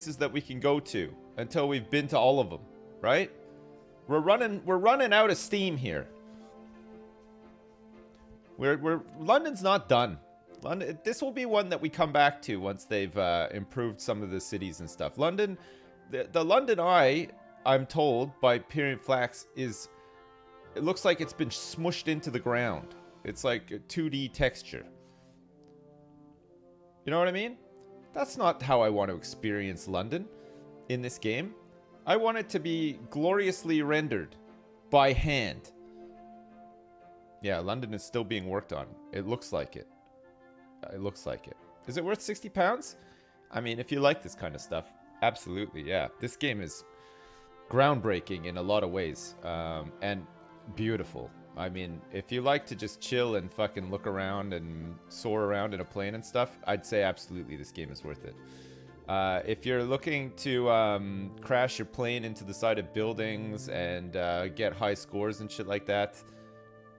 places that we can go to until we've been to all of them, right? We're running out of steam here. London's not done. London, this will be one that we come back to once they've improved some of the cities and stuff. London, the London Eye, I'm told by Pyrion Flax, is, it looks like it's been smushed into the ground. It's like a 2D texture. You know what I mean? That's not how I want to experience London in this game. I want it to be gloriously rendered by hand. Yeah, London is still being worked on. It looks like it. It looks like it. Is it worth £60? I mean, if you like this kind of stuff, absolutely, yeah. This game is groundbreaking in a lot of ways, and beautiful. I mean, if you like to just chill and fucking look around and soar around in a plane and stuff, I'd say absolutely this game is worth it. If you're looking to crash your plane into the side of buildings and get high scores and shit like that,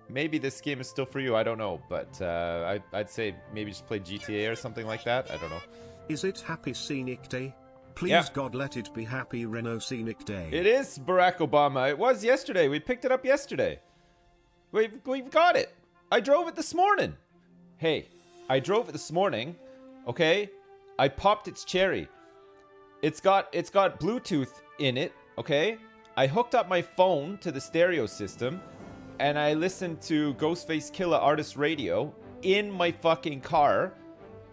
maybe this game is still for you. I don't know, but I'd say maybe just play GTA or something like that. I don't know. Is it Happy Scenic Day? Please, yeah. God, let it be Happy Renault Scenic Day. It is, Barack Obama. It was yesterday. We picked it up yesterday. We've got it. I drove it this morning. Hey, I drove it this morning. Okay, I popped its cherry. It's got Bluetooth in it. Okay, I hooked up my phone to the stereo system, and I listened to Ghostface Killah Artist Radio in my fucking car,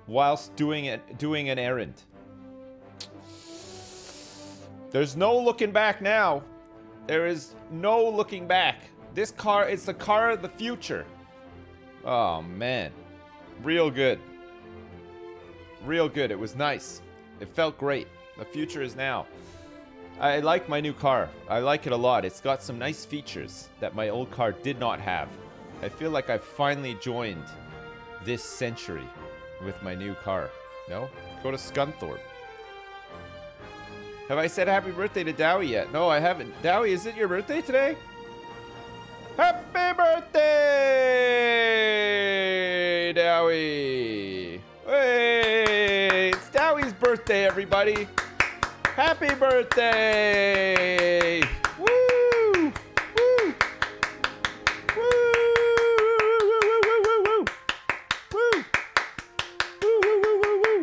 whilst doing an errand. There's no looking back now. There is no looking back. This car is the car of the future. Oh, man. Real good. Real good. It was nice. It felt great. The future is now. I like my new car. I like it a lot. It's got some nice features that my old car did not have. I feel like I've finally joined this century with my new car. No? Go to Scunthorpe. Have I said happy birthday to Dowie yet? No, I haven't. Dowie, is it your birthday today? Happy birthday, Dowie! Hey, it's Dowie's birthday, everybody! Happy birthday! Woo! Woo! Woo! Woo! Woo! Woo! Woo! Woo! Woo! Woo! Woo! Woo! Woo!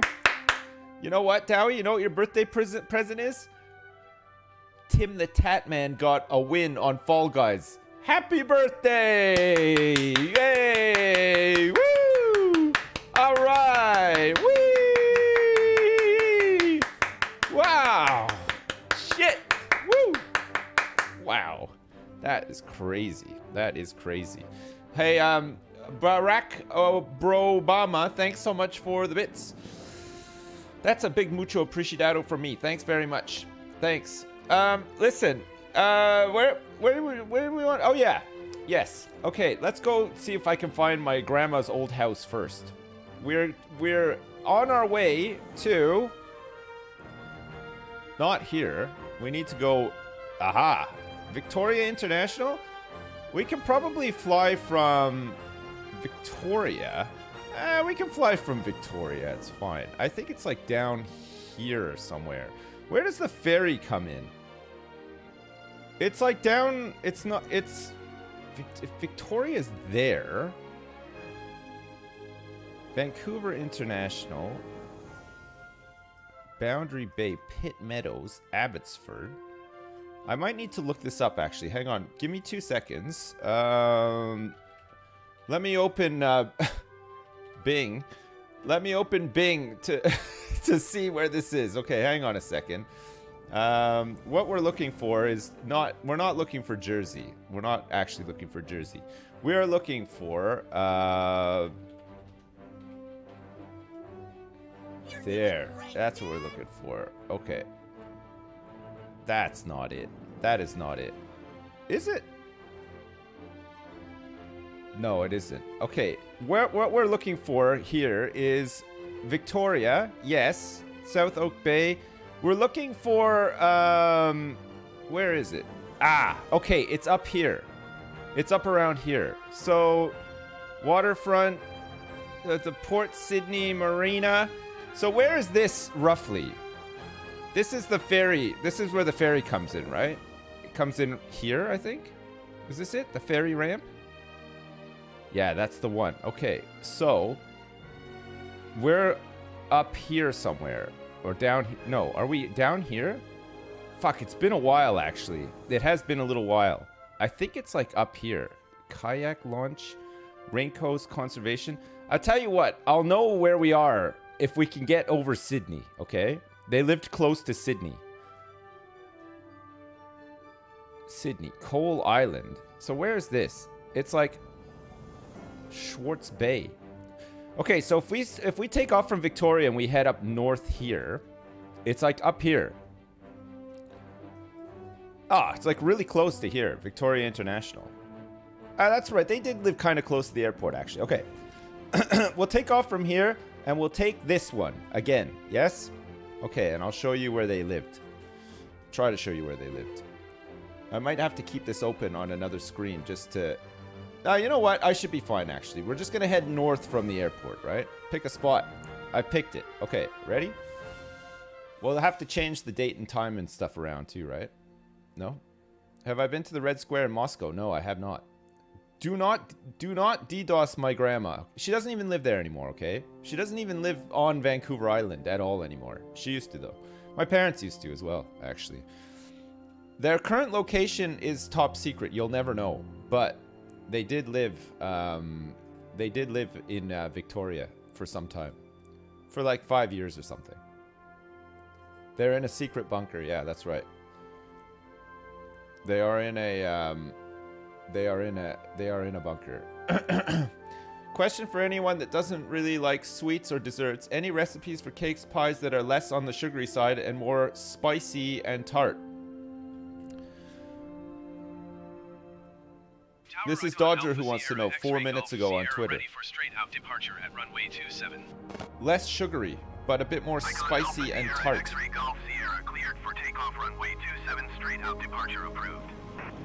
You know what, Dowie? You know what your birthday present is? Tim the Tatman got a win on Fall Guys. Happy birthday! Yay! Woo! All right! Whee! Wow! Shit! Woo! Wow. That is crazy. That is crazy. Hey, Barack Brobama, thanks so much for the bits. That's a big mucho appreciado from me. Thanks very much. Thanks. Listen. Where do we want? Oh, yeah. Yes. Okay, let's go see if I can find my grandma's old house first. We're on our way to... Not here. We need to go... Aha! Victoria International? We can probably fly from Victoria. We can fly from Victoria. It's fine. I think it's like down here somewhere. Where does the ferry come in? It's like down, it's not, it's, Victoria's there. Vancouver International. Boundary Bay, Pitt Meadows, Abbotsford. I might need to look this up, actually. Hang on, give me 2 seconds. Let me open, Bing. Let me open Bing to, to see where this is. Okay, hang on a second. What we're looking for is not, we're not looking for Jersey. We're not actually looking for Jersey. We are looking for, there. That's what we're looking for. Okay. That's not it. That is not it. Is it? No, it isn't. Okay. What we're looking for here is Victoria. Yes. South Oak Bay. We're looking for, where is it? Ah, okay, it's up here. It's up around here. So, waterfront, the Port Sydney Marina. So where is this, roughly? This is the ferry. This is where the ferry comes in, right? It comes in here, I think. Is this it? The ferry ramp? Yeah, that's the one. Okay, so we're up here somewhere. Or down... No, are we down here? Fuck, it's been a while, actually. It has been a little while. I think it's, like, up here. Kayak launch, Raincoast Conservation. I'll tell you what. I'll know where we are if we can get over Sydney, okay? They lived close to Sydney. Sydney. Coal Island. So where is this? It's, like, Schwartz Bay. Okay, so if we take off from Victoria and we head up north here, it's like up here. Ah, it's like really close to here, Victoria International. Ah, that's right. They did live kind of close to the airport, actually. Okay. We'll take off from here and we'll take this one again. Yes? Okay, and I'll show you where they lived. Try to show you where they lived. I might have to keep this open on another screen just to... You know what? I should be fine, actually. We're just going to head north from the airport, right? Pick a spot. I picked it. Okay, ready? We'll have to change the date and time and stuff around too, right? No? Have I been to the Red Square in Moscow? No, I have not. Do not DDoS my grandma. She doesn't even live there anymore, okay? She doesn't even live on Vancouver Island at all anymore. She used to, though. My parents used to as well, actually. Their current location is top secret. You'll never know, but... They did live in Victoria for some time. For like 5 years or something. They're in a secret bunker. Yeah, that's right. They are in a they are in a bunker. Question for anyone that doesn't really like sweets or desserts. Any recipes for cakes, pies that are less on the sugary side and more spicy and tart? This is Dodger who wants to know 4 minutes ago on Twitter. Less sugary, but a bit more spicy and tart.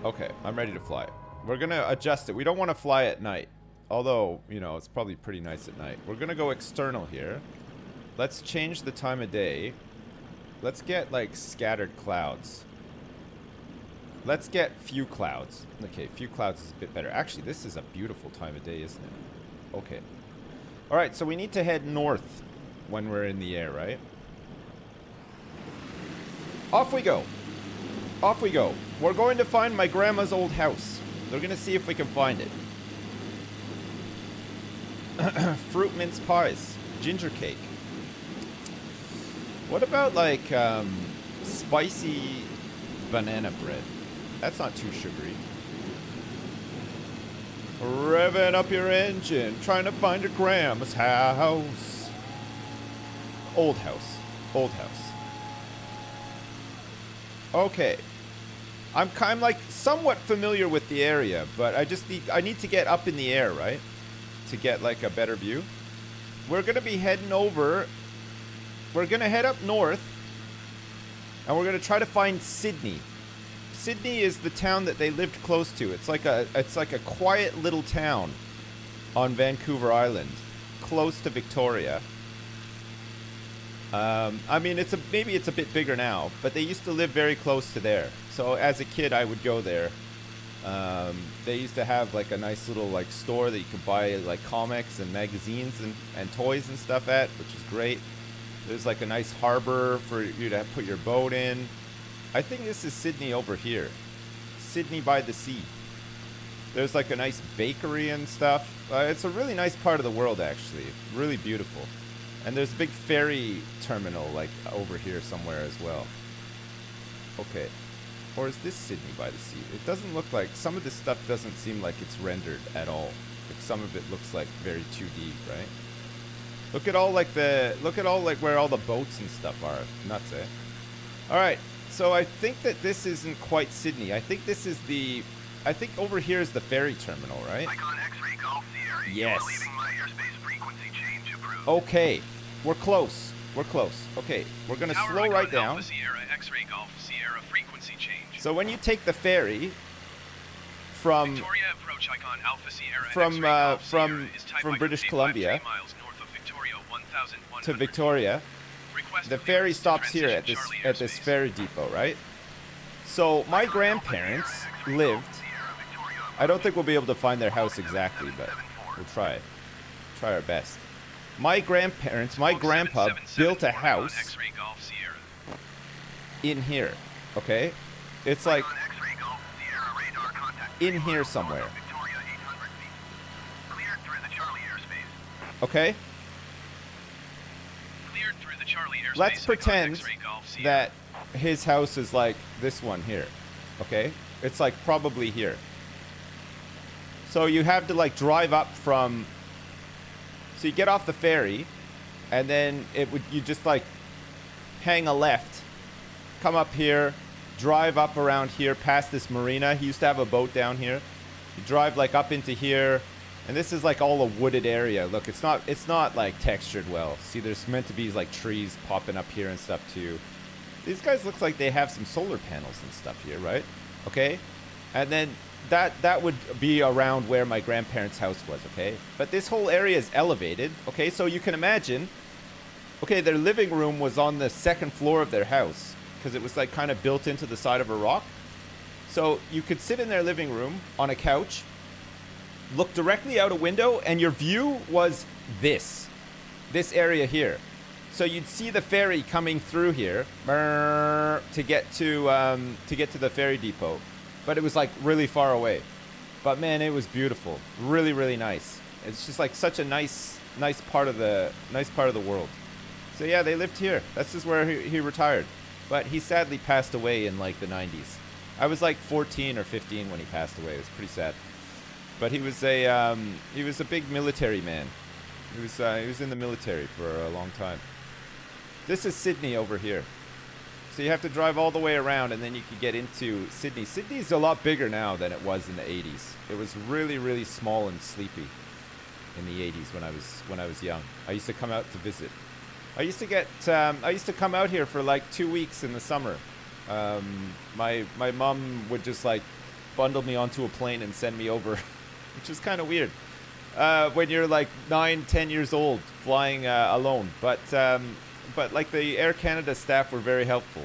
Okay, I'm ready to fly. We're going to adjust it. We don't want to fly at night. Although, you know, it's probably pretty nice at night. We're going to go external here. Let's change the time of day. Let's get, like, scattered clouds. Let's get few clouds. Okay, few clouds is a bit better. Actually, this is a beautiful time of day, isn't it? Okay. All right, so we need to head north when we're in the air, right? Off we go. Off we go. We're going to find my grandma's old house. They're going to see if we can find it. Fruit mince pies. Ginger cake. What about, like, spicy banana bread? That's not too sugary. Revving up your engine, trying to find your grandma's house. Old house. Old house. Okay. I'm like somewhat familiar with the area, but I need to get up in the air, right? To get like a better view. We're going to be heading over. We're going to head up north. And we're going to try to find Sydney. Sydney is the town that they lived close to. It's like a quiet little town on Vancouver Island, close to Victoria. I mean, maybe it's a bit bigger now, but they used to live very close to there. So as a kid, I would go there. They used to have like a nice little like store that you could buy like comics and magazines and toys and stuff at, which was great. There's like a nice harbor for you to put your boat in. I think this is Sydney over here. Sydney by the sea. There's like a nice bakery and stuff. It's a really nice part of the world, actually. Really beautiful. And there's a big ferry terminal like over here somewhere as well. Okay. Or is this Sydney by the sea? It doesn't look like... Some of this stuff doesn't seem like it's rendered at all. Like some of it looks like very 2D, right? Look at where all the boats and stuff are. Nuts, eh? Alright, so I think that this isn't quite Sydney. I think over here is the ferry terminal, right? Icon X-ray Golf Sierra. Yes. You're leaving my airspace frequency change approved. Okay. We're close. We're close. Okay. We're gonna slow right down. Alpha Sierra, X-ray Golf Sierra frequency change. So when you take the ferry from Victoria approach icon Alpha Sierra from British Columbia to Victoria, the ferry stops here at this ferry depot, right? So my grandparents lived. I don't think we'll be able to find their house exactly, but we'll try our best. My grandparents, my grandpa built a house in here, okay? It's like in here somewhere. Okay? Let's pretend that his house is like this one here, okay? It's like probably here. So you have to like drive up from... So you get off the ferry, and then it would, you just like hang a left, come up here, drive up around here past this marina. He used to have a boat down here. You drive like up into here, and this is like all a wooded area. Look, it's not like textured well. See, there's meant to be like trees popping up here and stuff too. These guys look like they have some solar panels and stuff here, right? Okay, and then that would be around where my grandparents' house was, okay? But this whole area is elevated, okay? So you can imagine, okay, their living room was on the second floor of their house because it was like kind of built into the side of a rock. So you could sit in their living room on a couch, look directly out a window, and your view was this area here. So you'd see the ferry coming through here to get to the ferry depot. But it was like really far away. But man, it was beautiful. Really, really nice. It's just like such a nice part of the world. So yeah, they lived here. That's just where he retired. But he sadly passed away in like the 90s. I was like 14 or 15 when he passed away. It was pretty sad. But he was a big military man. He was in the military for a long time. This is Sydney over here. So you have to drive all the way around, and then you can get into Sydney. Sydney's a lot bigger now than it was in the 80s. It was really, really small and sleepy in the 80s when I was young. I used to come out to visit. I used to come out here for like 2 weeks in the summer. My mom would just like bundle me onto a plane and send me over, which is kind of weird when you're like 9, 10 years old flying alone. But like the Air Canada staff were very helpful.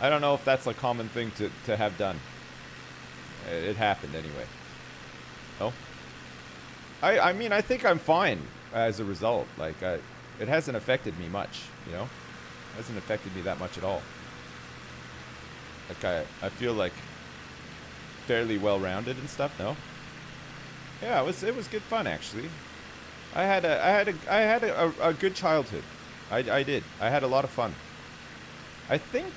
I don't know if that's a common thing to have done. It happened anyway. Oh, I mean, I think I'm fine as a result. Like it hasn't affected me much, you know. It hasn't affected me that much at all. Like I feel like fairly well-rounded and stuff. No. Yeah, it was good fun actually. I had a good childhood. I did. I had a lot of fun. I think,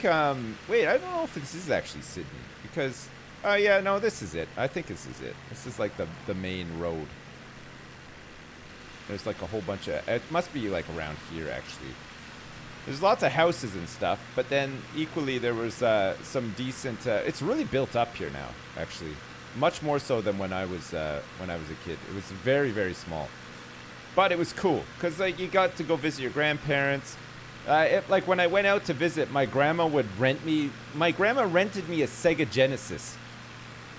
wait, I don't know if this is actually Sydney. Because, yeah, no, this is it. I think this is it. This is like the main road. There's like a whole bunch of, it must be like around here actually. There's lots of houses and stuff. But then equally there was some decent, it's really built up here now actually. Much more so than when I was a kid. It was very, very small. But it was cool, because like, you got to go visit your grandparents. Like when I went out to visit, my grandma would rent me. My grandma rented me a Sega Genesis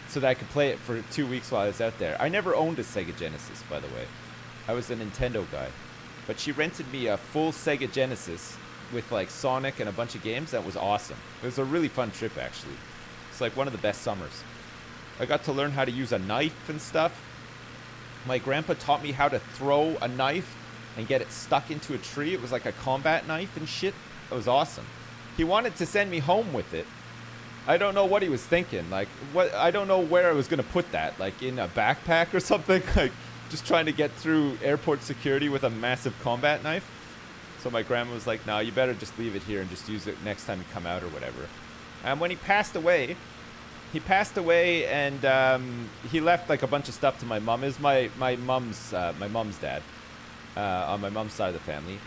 so that I could play it for 2 weeks while I was out there. I never owned a Sega Genesis, by the way. I was a Nintendo guy. But she rented me a full Sega Genesis with like Sonic and a bunch of games. That was awesome. It was a really fun trip, actually. It's like one of the best summers. I got to learn how to use a knife and stuff. My grandpa taught me how to throw a knife and get it stuck into a tree. It was like a combat knife and shit. It was awesome. He wanted to send me home with it. I don't know what he was thinking. Like, what? I don't know where I was going to put that. Like, in a backpack or something? Like, just trying to get through airport security with a massive combat knife? So my grandma was like, nah, you better just leave it here and just use it next time you come out or whatever. And when he passed away... He passed away, and he left like a bunch of stuff to my mum. It was my mum's dad on my mum's side of the family.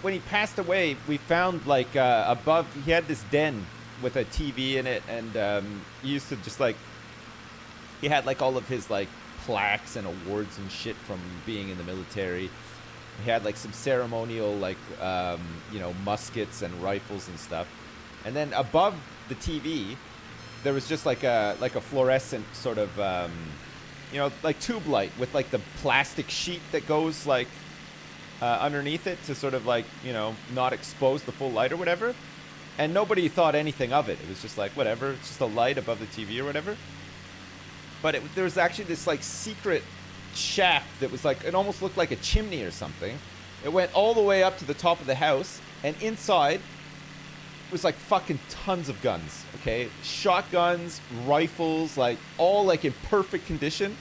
When he passed away, we found like above he had this den with a TV in it, and he used to just like he had like all of his like plaques and awards and shit from being in the military. He had like some ceremonial like you know, muskets and rifles and stuff, and then above the TV. There was just like a fluorescent sort of you know, like tube light with like the plastic sheet that goes like underneath it to sort of like, you know, not expose the full light or whatever. And nobody thought anything of it. It was just like, whatever, it's just a light above the TV or whatever. But it, there was actually this like secret shaft that was like, it almost looked like a chimney or something. It went all the way up to the top of the house, and inside was like fucking tons of guns, okay? Shotguns, rifles, like all like in perfect condition.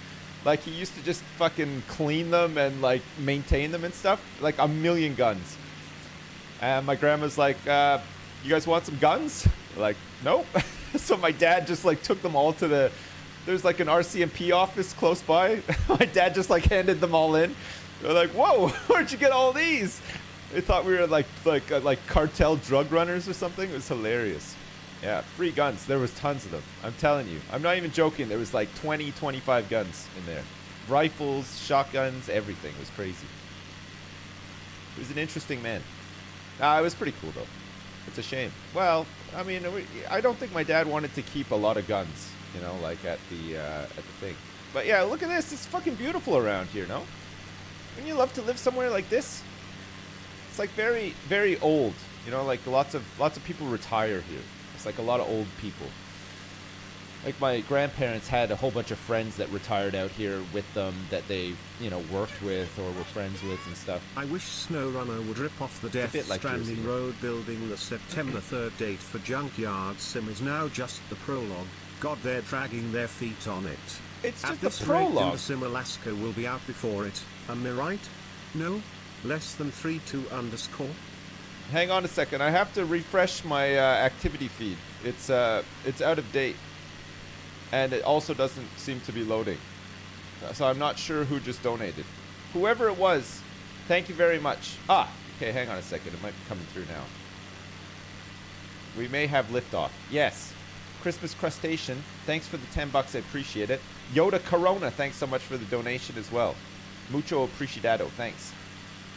Like he used to just fucking clean them and like maintain them and stuff. Like a million guns. And my grandma's like, you guys want some guns? We're like, nope. So my dad just like took them all to the, there's like an RCMP office close by. My dad just like handed them all in. They're like, whoa, where'd you get all these? They thought we were like cartel drug runners or something. It was hilarious. Yeah, free guns. There was tons of them. I'm telling you. I'm not even joking. There was like 20, 25 guns in there. Rifles, shotguns, everything. It was crazy. He was an interesting man. It was pretty cool, though. It's a shame. Well, I mean, I don't think my dad wanted to keep a lot of guns, you know, like at the thing. But yeah, look at this. It's fucking beautiful around here, no? Wouldn't you love to live somewhere like this? It's like very, very old, you know, like lots of people retire here. It's like a lot of old people. Like my grandparents had a whole bunch of friends that retired out here with them that they, you know, worked with or were friends with and stuff. I wish SnowRunner would rip off the Death Stranding Road building. The September 3rd date for Junkyard Sim is now just the prologue. God, they're dragging their feet on it. It's just the prologue. At this rate, Sim Alaska will be out before it. Am I right? No? Less than 32_? Hang on a second. I have to refresh my activity feed. It's out of date. And it also doesn't seem to be loading. So I'm not sure who just donated. Whoever it was, thank you very much. Ah, okay, hang on a second. It might be coming through now. We may have liftoff. Yes. Christmas Crustacean, thanks for the $10. I appreciate it. Yoda Corona, thanks so much for the donation as well. Mucho appreciado. Thanks.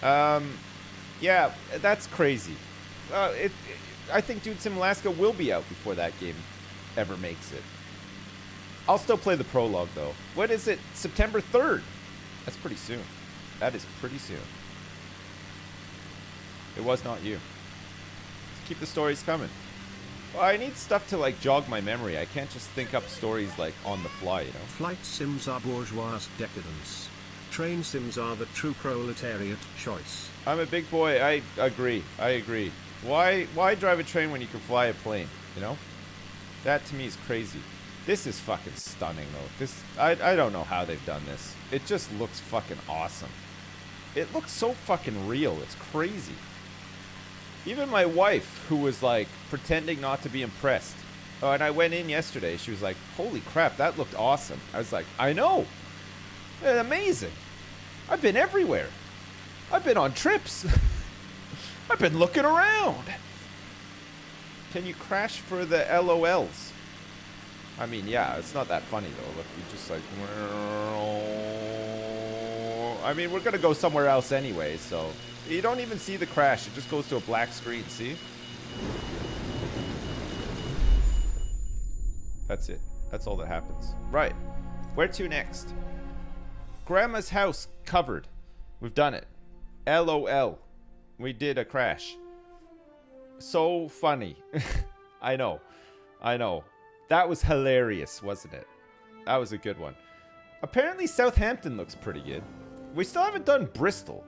Yeah, that's crazy. I think Dude Sim Alaska will be out before that game ever makes it. I'll still play the prologue, though. What is it? September 3rd. That's pretty soon. That is pretty soon. It was not you. Keep the stories coming. Well, I need stuff to, like, jog my memory. I can't just think up stories, like, on the fly, you know? Flight sims are bourgeois decadence. Train sims are the true proletariat choice. I'm a big boy. I agree. I agree. Why drive a train when you can fly a plane, you know? That, to me, is crazy. This is fucking stunning, though. This I don't know how they've done this. It just looks fucking awesome. It looks so fucking real. It's crazy. Even my wife, who was, like, pretending not to be impressed. Oh, and I went in yesterday. She was like, holy crap, that looked awesome. I was like, I know. It's amazing. I've been everywhere. I've been on trips. I've been looking around. Can you crash for the LOLs? I mean, yeah, it's not that funny, though. Look, you just like... I mean, we're going to go somewhere else anyway, so... You don't even see the crash. It just goes to a black screen, see? That's it. That's all that happens. Right. Where to next? Grandma's house covered. We've done it. LOL. We did a crash. So funny. I know. I know. That was hilarious, wasn't it? That was a good one. Apparently Southampton looks pretty good. We still haven't done Bristol.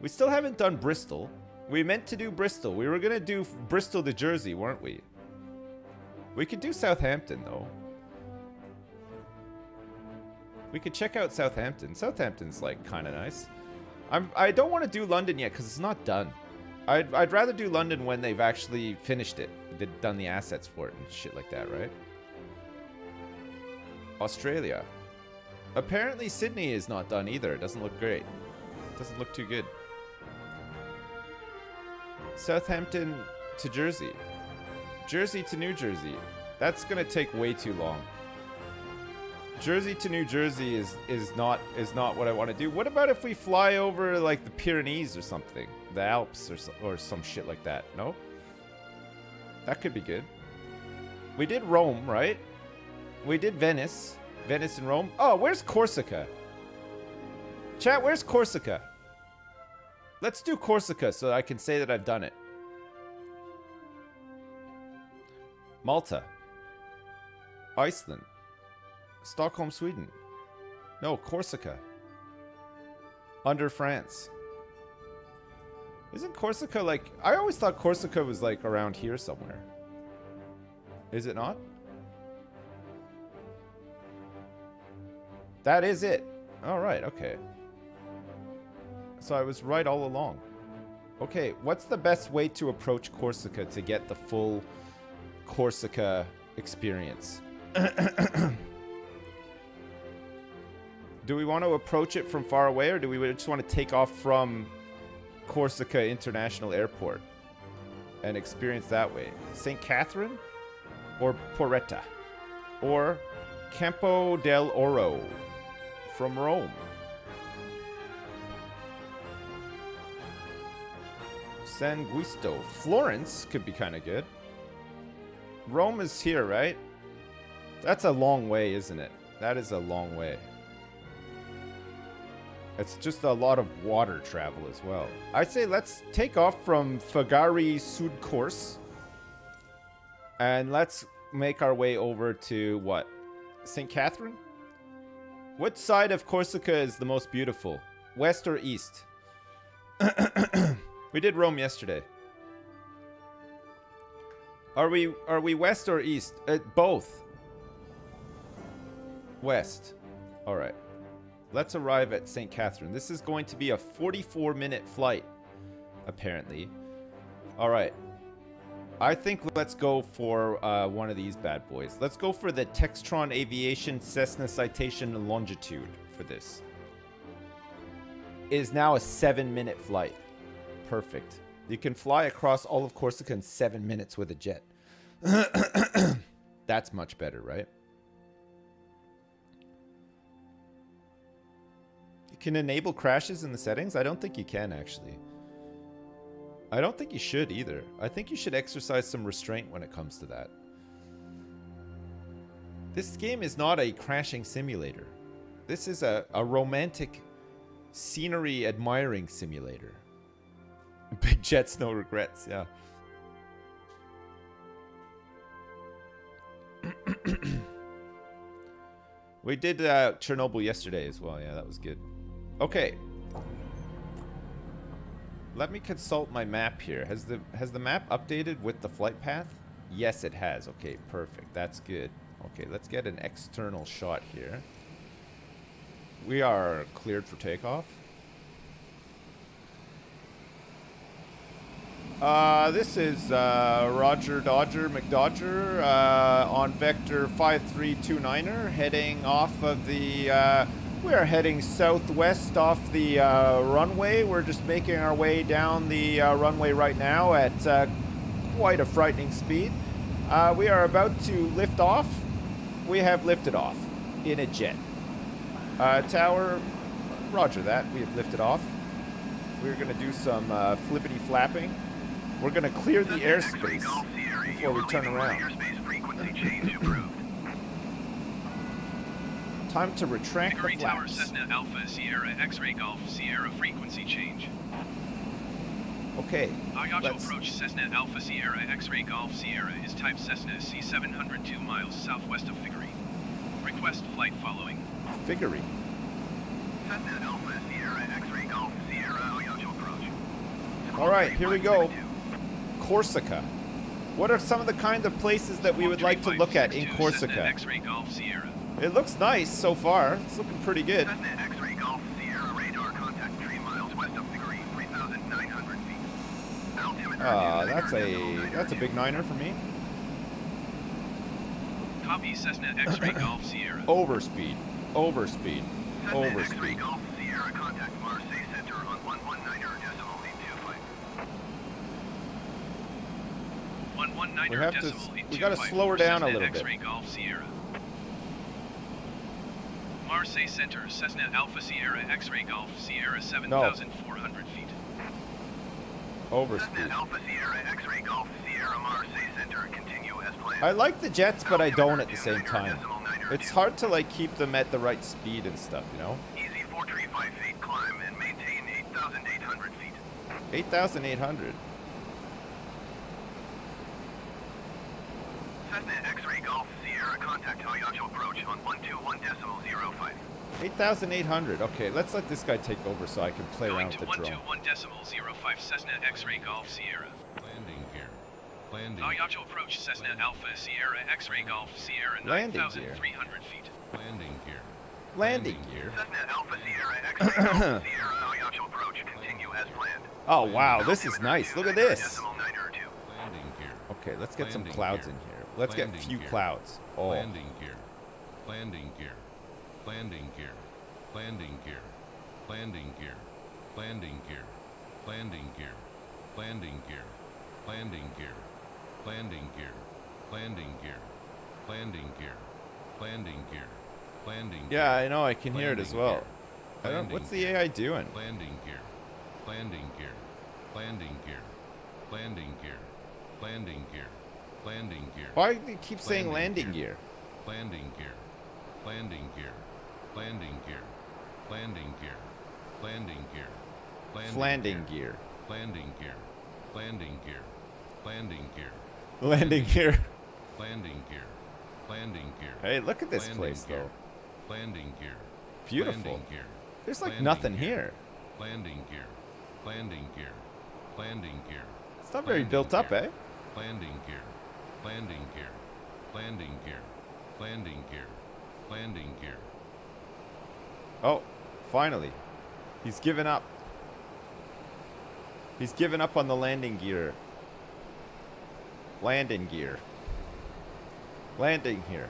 We still haven't done Bristol. We meant to do Bristol. We were going to do Bristol to Jersey, weren't we? We could do Southampton, though. We could check out Southampton. Southampton's, like, kind of nice. I don't want to do London yet because it's not done. I'd rather do London when they've actually finished it. They've done the assets for it and shit like that, right? Australia. Apparently Sydney is not done either. It doesn't look great. It doesn't look too good. Southampton to Jersey. Jersey to New Jersey. That's going to take way too long. Jersey to New Jersey is not what I want to do. What about if we fly over like the Pyrenees or something, the Alps or some shit like that? No, that could be good. We did Rome, right? We did Venice, Venice and Rome. Oh, where's Corsica? Chat, where's Corsica? Let's do Corsica so I can say that I've done it. Malta. Iceland. Stockholm, Sweden. No, Corsica. Under France. Isn't Corsica like... I always thought Corsica was like around here somewhere. Is it not? That is it. Alright, okay. So I was right all along. Okay, what's the best way to approach Corsica to get the full Corsica experience? Do we want to approach it from far away, or do we just want to take off from Corsica International Airport and experience that way? Saint Catherine or Porretta or Campo del Oro from Rome? San Guisto. Florence could be kind of good. Rome is here, right? That's a long way, isn't it? That is a long way. It's just a lot of water travel as well. I'd say let's take off from Fagari Sud Course. And let's make our way over to what? St. Catherine? What side of Corsica is the most beautiful? West or east? We did Rome yesterday. Are we west or east? Both. West. All right. Let's arrive at St. Catherine. This is going to be a 44-minute flight, apparently. All right. I think let's go for one of these bad boys. Let's go for the Textron Aviation Cessna Citation Longitude for this. It is now a 7-minute flight. Perfect. You can fly across all of Corsica in 7 minutes with a jet. That's much better, right? You can enable crashes in the settings? I don't think you can, actually. I don't think you should either. I think you should exercise some restraint when it comes to that. This game is not a crashing simulator. This is a romantic scenery admiring simulator. Big jets, no regrets, yeah. We did Chernobyl yesterday as well, yeah, that was good. Okay. Let me consult my map here. Has the map updated with the flight path? Yes, it has. Okay, perfect. That's good. Okay, let's get an external shot here. We are cleared for takeoff. This is Roger Dodger McDodger on vector 5329er, heading off of the, we are heading southwest off the runway. We're just making our way down the runway right now at quite a frightening speed. We are about to lift off. We have lifted off in a jet. Tower, roger that, we have lifted off. We're going to do some flippity flapping. We're going to clear the airspace before we turn around. Time to retract the flaps. Tower Cessna Alpha Sierra X-ray Golf Sierra frequency change. Okay. Ajaccio approach Cessna Alpha Sierra X-ray Golf Sierra is type Cessna C702 miles southwest of Figuri. Request flight following. Figuri. Cessna Alpha Sierra X-ray Golf Sierra Ajaccio approach. All right, here we go. Corsica. What are some of the kind of places that we would like to look at in Corsica? It looks nice so far. It's looking pretty good. That's a big niner for me. Copy Cessna X-ray Golf Sierra. Overspeed. Overspeed. Overspeed. We gotta slow her down a little bit. X-ray Golf Sierra. Marseille Center, Cessna Alpha Sierra, X-ray Golf Sierra, 7,400 feet. Overspeed. Cessna Alpha Sierra, X-ray Golf Sierra, Marseille Center, continue as planned. I like the jets, but I don't at the same time. It's hard to like keep them at the right speed and stuff, you know? Easy 435 feet climb and maintain 8,800 feet. 8,800. Cessna X-ray Golf Sierra, contact Ajaccio approach on 121.005. 8,800. Okay, let's let this guy take over so I can play around with the drone. 121.005 Cessna X-ray Golf Sierra. Landing gear. Landing. Ajaccio approach Cessna Alpha Sierra X-ray Golf Sierra 9,300 feet. Landing gear. Landing gear. Cessna Alpha Sierra X-ray Golf Sierra Ajaccio approach continue as planned. Oh wow, this is nice. Look at this. Okay, let's get some clouds in here. Let's get a few clouds. Oh. Landing gear. Landing gear. Landing gear. Landing gear. Landing gear. Landing gear. Landing gear. Landing gear. Landing gear. Landing gear. Landing gear. Landing gear. Landing gear. Landing gear. Yeah, I know, I can hear it as well. I don't, what's the AI doing? Landing gear. Landing gear. Landing gear. Landing gear. Landing gear. Landing gear. Why do you keep saying landing gear? Landing gear. Landing gear. Landing gear. Landing gear. Landing gear. Landing gear. Landing gear. Landing gear. Landing gear. Landing gear. Landing gear. Landing gear. Hey, look at this place though. Landing gear. Beautiful. There's like nothing here. Landing gear. Landing gear. Landing gear. It's not very built up, eh? Landing gear. Landing gear. Landing gear. Landing gear. Landing gear. Oh, finally. He's given up. He's given up on the landing gear. Landing gear. Landing here.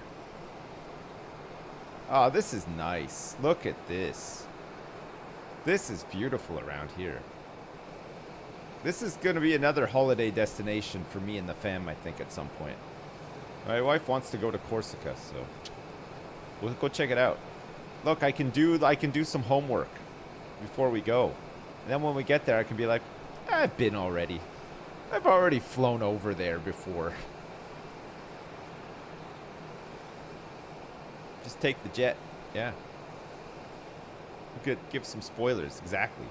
Oh, this is nice. Look at this. This is beautiful around here. This is going to be another holiday destination for me and the fam, I think, at some point. My wife wants to go to Corsica, so we'll go check it out. Look, I can do some homework before we go. And then when we get there, I can be like, I've been already. I've already flown over there before. Just take the jet. Yeah. We could give some spoilers, exactly.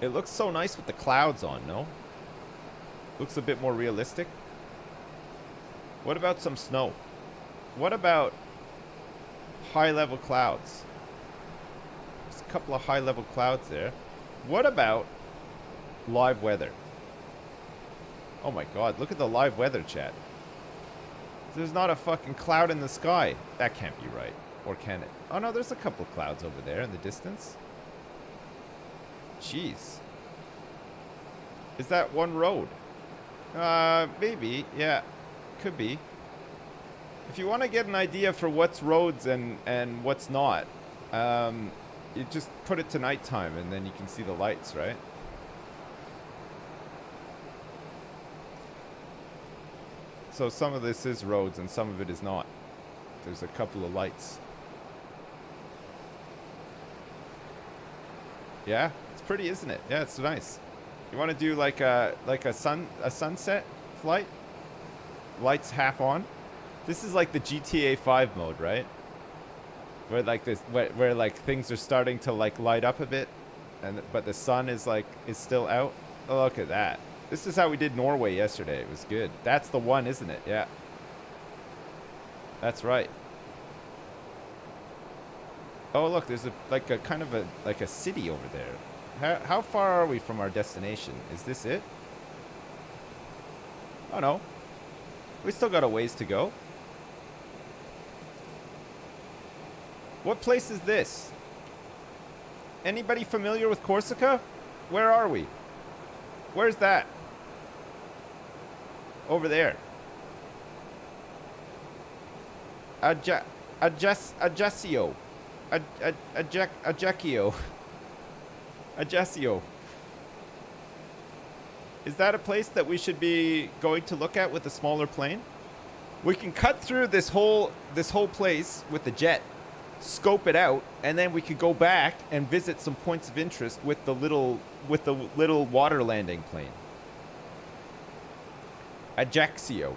It looks so nice with the clouds on, no? Looks a bit more realistic. What about some snow? What about high-level clouds? There's a couple of high-level clouds there. What about live weather? Oh my god, look at the live weather, chat. There's not a fucking cloud in the sky. That can't be right. Or can it? Oh no, there's a couple of clouds over there in the distance. Jeez. Is that one road? Maybe. Yeah. Could be. If you want to get an idea for what's roads and what's not, you just put it to nighttime and then you can see the lights, right? So some of this is roads and some of it is not. There's a couple of lights. Yeah? Pretty, isn't it? Yeah, it's nice. You want to do like a sunset flight? Lights half on. This is like the GTA 5 mode, right? Where like this, where like things are starting to like light up a bit, and but the sun is like still out. Oh, look at that. This is how we did Norway yesterday. It was good. That's the one, isn't it? Yeah. That's right. Oh, look, there's a like a kind of a like a city over there. How far are we from our destination? Is this it? Oh no. We still got a ways to go. What place is this? Anybody familiar with Corsica? Where are we? Where's that? Over there. Ajaccio. Ajaccio. Ajaccio. Is that a place that we should be going to look at with a smaller plane? We can cut through this whole place with the jet, scope it out, and then we could go back and visit some points of interest with the little water landing plane. Ajaccio.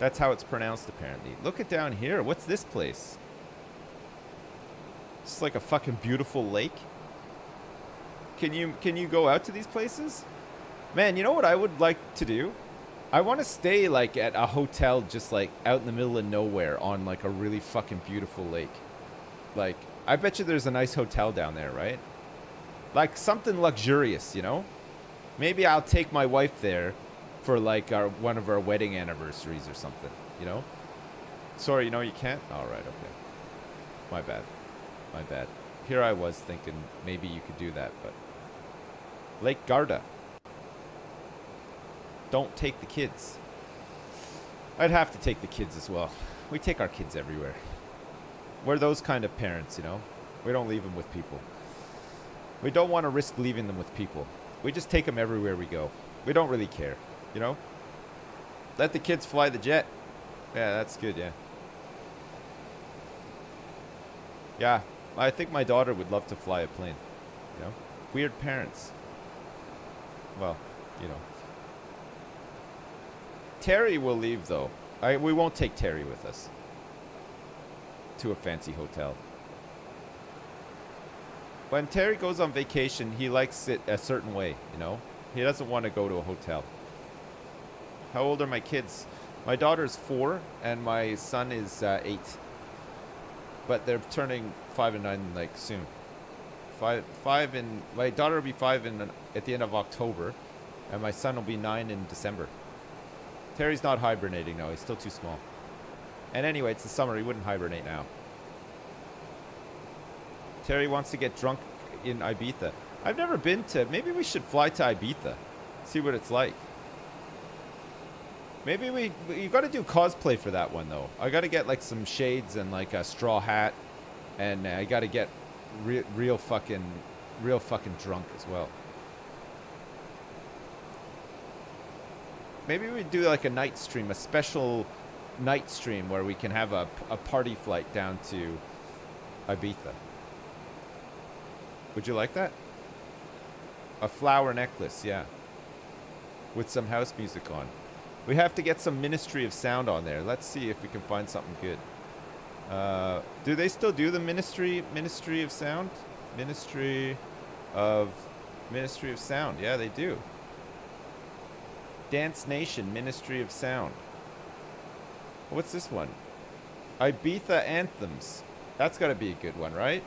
That's how it's pronounced apparently. Look at down here. What's this place? It's like a fucking beautiful lake. Can you go out to these places? Man, you know what I would like to do? I want to stay like at a hotel just like out in the middle of nowhere on like a really fucking beautiful lake. Like, I bet you there's a nice hotel down there, right? Like something luxurious, you know? Maybe I'll take my wife there for like one of our wedding anniversaries or something, you know? Sorry, you know you can't? All right, okay. My bad. My bad. Here I was thinking maybe you could do that, but... Lake Garda. Don't take the kids. I'd have to take the kids as well. We take our kids everywhere. We're those kind of parents, you know? We don't leave them with people. We don't want to risk leaving them with people. We just take them everywhere we go. We don't really care, you know? Let the kids fly the jet. Yeah, that's good, yeah. Yeah, I think my daughter would love to fly a plane. You know? Weird parents. Well, you know. Terry will leave, though. We won't take Terry with us. To a fancy hotel. When Terry goes on vacation, he likes it a certain way, you know? He doesn't want to go to a hotel. How old are my kids? My daughter's 4, and my son is 8. But they're turning 5 and 9 like soon. My daughter will be 5 at the end of October, and my son will be 9 in December. Terry's not hibernating now; he's still too small. And anyway, it's the summer; he wouldn't hibernate now. Terry wants to get drunk in Ibiza. I've never been to. Maybe we should fly to Ibiza, see what it's like. Maybe you got to do cosplay for that one though. I got to get like some shades and like a straw hat, and I got to get real fucking drunk as well. Maybe we do like a night stream, a special night stream where we can have a party flight down to Ibiza. Would you like that? A flower necklace, yeah. With some house music on. We have to get some Ministry of Sound on there. Let's see if we can find something good. Do they still do the Ministry of Sound? Ministry of Sound. Yeah, they do. Dance Nation, Ministry of Sound. What's this one? Ibiza Anthems. That's got to be a good one, right?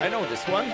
I know this one.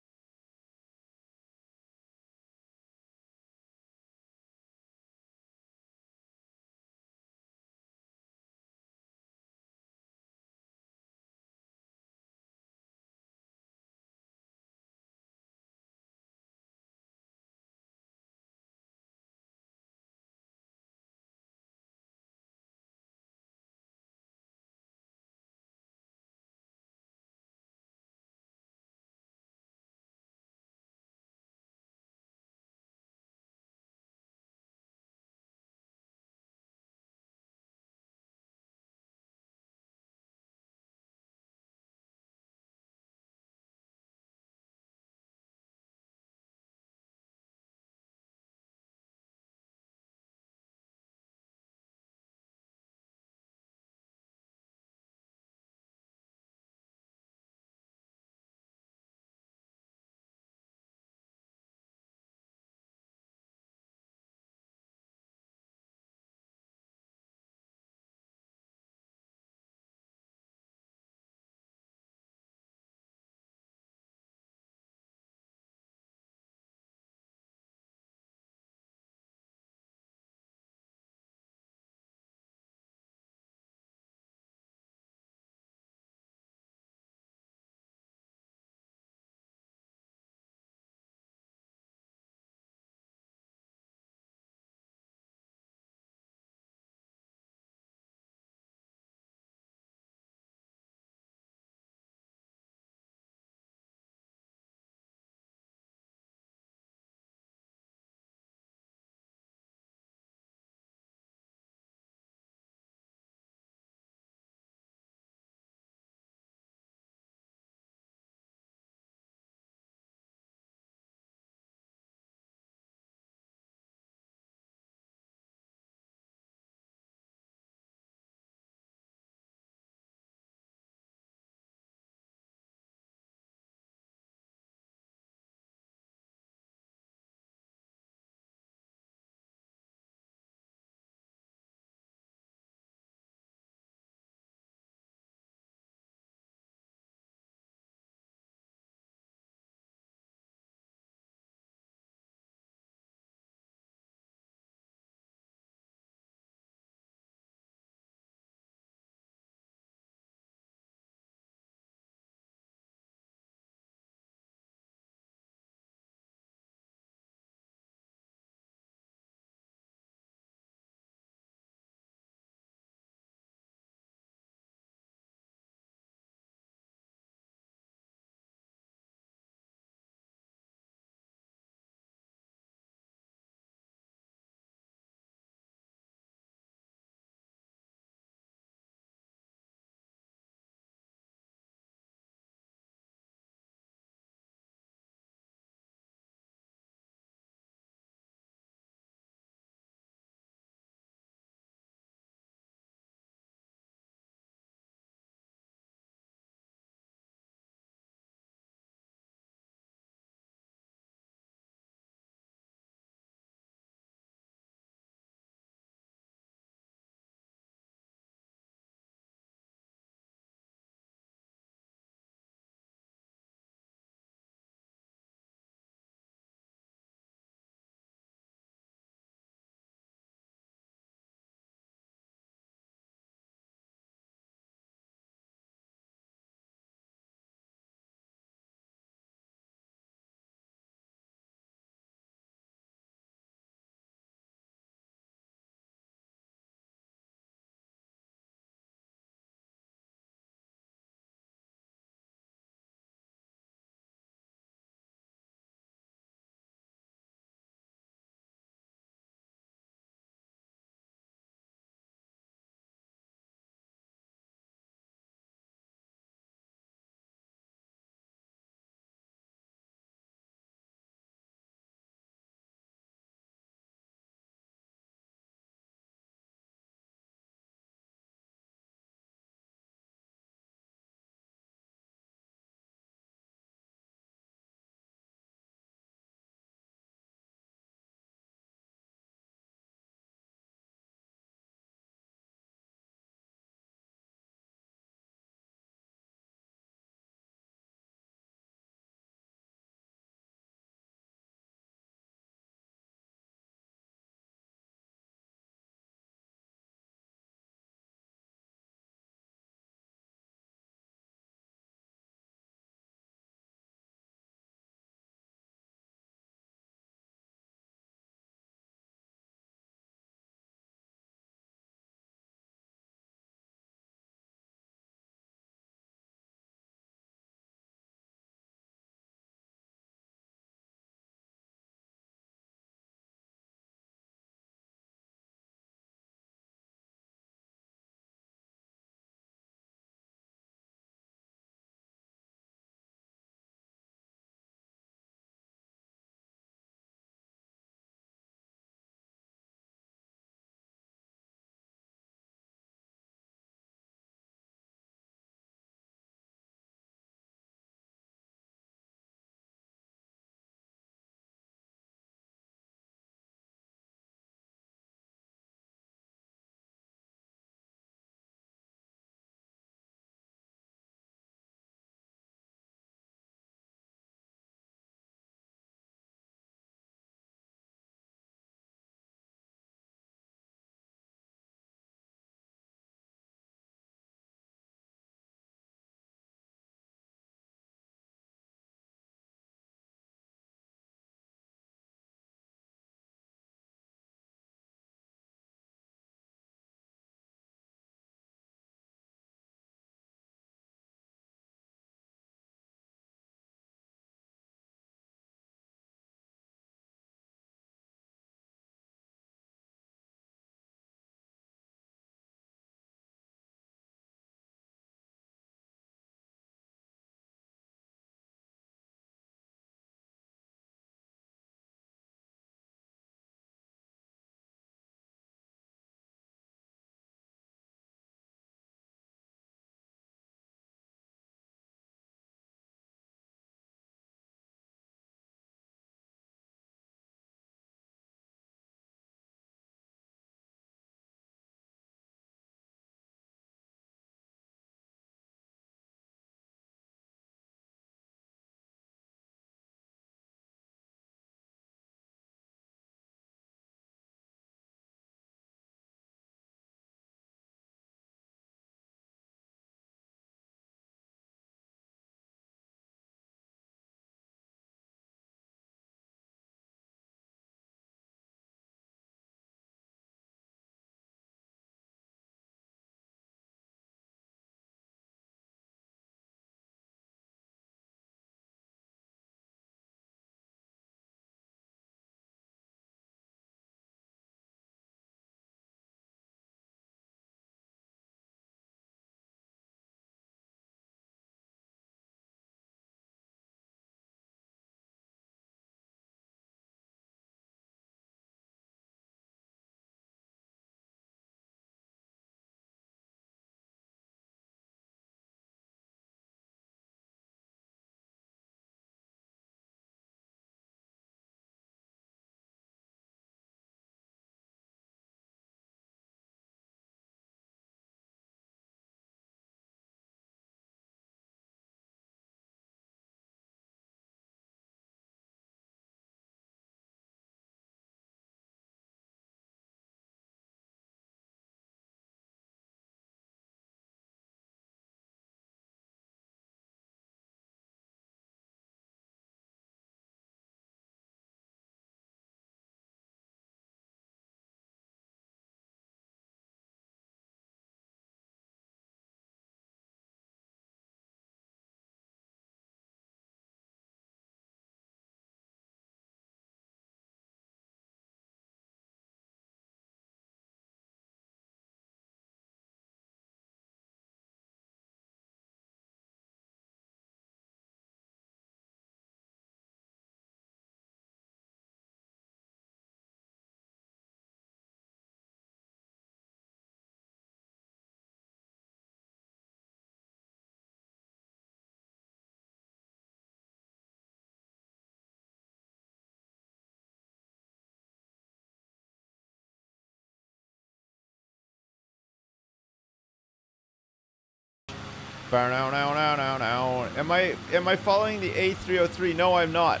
Am I following the A303? No, I'm not.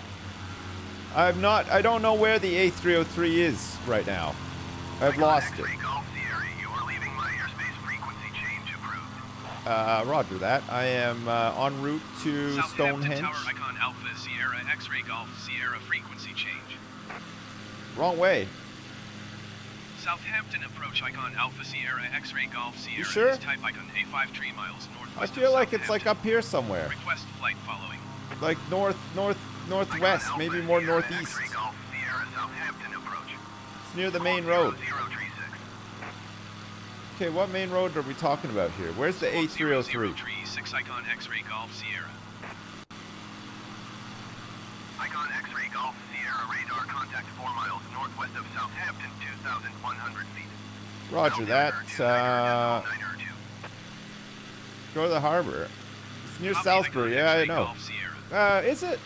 I'm not. I don't know where the A303 is right now. I've lost it. Roger that. I am en route to Stonehenge. Wrong way. Southampton approach icon Alpha Sierra X-ray Golf Sierra. You sure? Is type icon A5 3 miles northwest. I feel like it's like up here somewhere. Request flight following. Like northwest, icon maybe Alpha more Sierra, northeast. Golf Sierra, Southampton approach. It's near the main road. 036. Okay, what main road are we talking about here? Where's the A303? 036 icon X-ray Golf Sierra. Icon X-ray Golf Sierra radar contact 4 miles northwest of Southampton. 2,100 feet. Roger that. Go to the harbor. It's near Salisbury. Yeah, I know. Is it?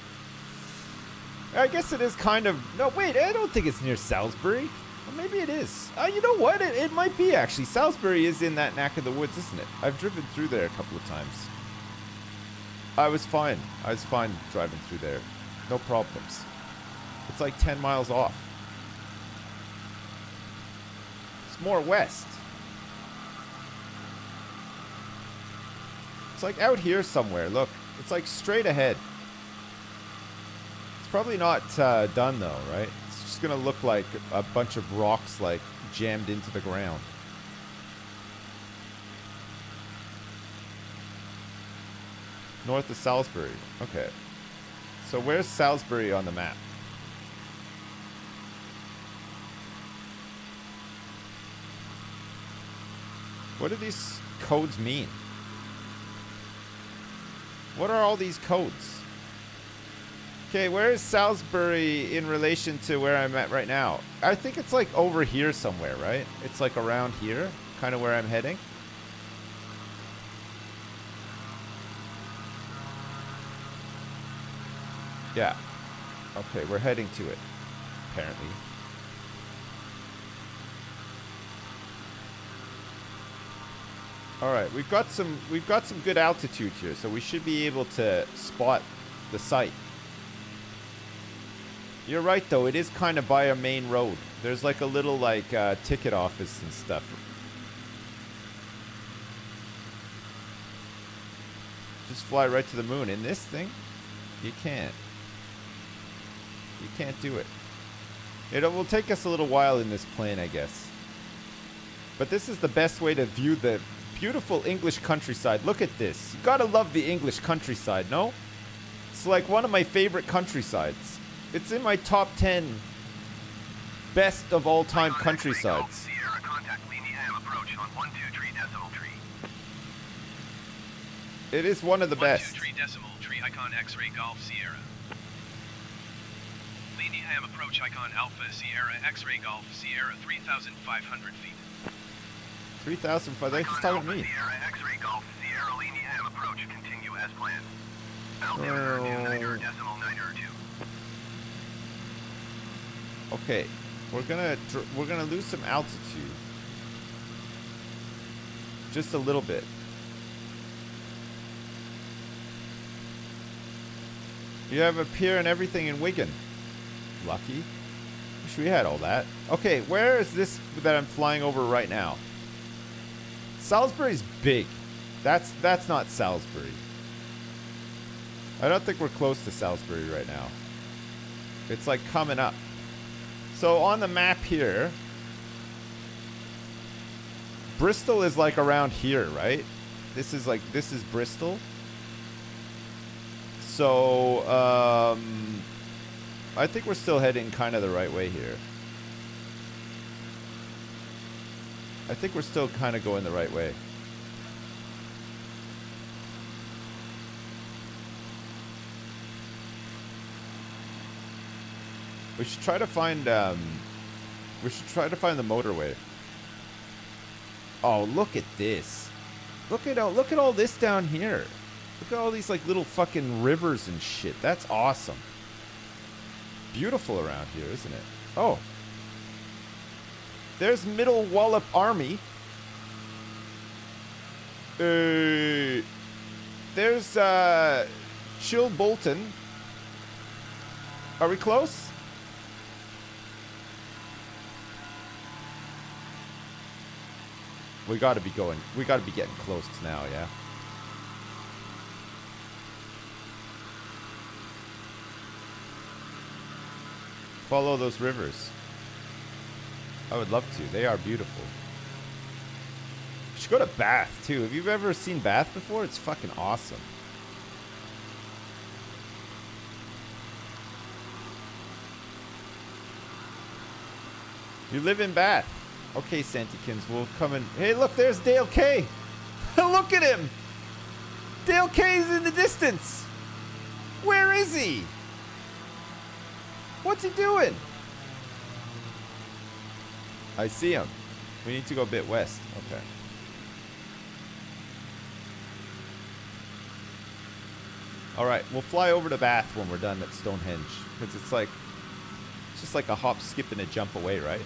I guess it is kind of. No, wait. I don't think it's near Salisbury. Well, maybe it is. You know what? It might be actually. Salisbury is in that knack of the woods, isn't it? I've driven through there a couple of times. I was fine. I was fine driving through there. No problems. It's like 10 miles off. More west. It's like out here somewhere. Look, it's like straight ahead. It's probably not done though, right? It's just gonna look like a bunch of rocks like jammed into the ground. North of Salisbury. Okay, so where's Salisbury on the map? What do these codes mean? What are all these codes? Okay, where is Salisbury in relation to where I'm at right now? I think it's like over here somewhere, right? It's like around here, kind of where I'm heading. Yeah. Okay, we're heading to it, apparently. All right, we've got some good altitude here, so we should be able to spot the site. You're right though, it is kind of by a main road. There's like a little like ticket office and stuff. Just fly right to the moon in this thing? You can't. You can't do it. It will take us a little while in this plane, I guess. But this is the best way to view the beautiful English countryside. Look at this. You gotta love the English countryside, no? It's like one of my favorite countrysides. It's in my top 10 best of all time countrysides. It is one of the best. Leanham approach icon Alpha Sierra X-ray Golf Sierra 3,500 feet. 3,005. They just talking to me. Okay, we're gonna lose some altitude. Just a little bit. You have a pier and everything in Wigan. Lucky. Wish we had all that. Okay, where is this that I'm flying over right now? Salisbury's big. That's not Salisbury. I don't think we're close to Salisbury right now. It's like coming up. So on the map here, Bristol is like around here, right? This is Bristol. So I think we're still heading kind of the right way here. I think we're still kind of going the right way. We should try to find the motorway. Oh, look at this. Look at all this down here. Look at all these like little fucking rivers and shit. That's awesome. Beautiful around here, isn't it? Oh. There's Middle Wallop Army. There's Chill Bolton. Are we close? We gotta be going. We gotta be getting close now, yeah? Follow those rivers. I would love to. They are beautiful. You should go to Bath, too. Have you ever seen Bath before? It's fucking awesome. You live in Bath. Okay, Santikins, we'll come in. Hey, look, there's Dale K. Look at him. Dale K is in the distance. Where is he? What's he doing? I see him. We need to go a bit west. Okay. Alright, we'll fly over to Bath when we're done at Stonehenge. Because it's like... it's just like a hop, skip, and a jump away, right?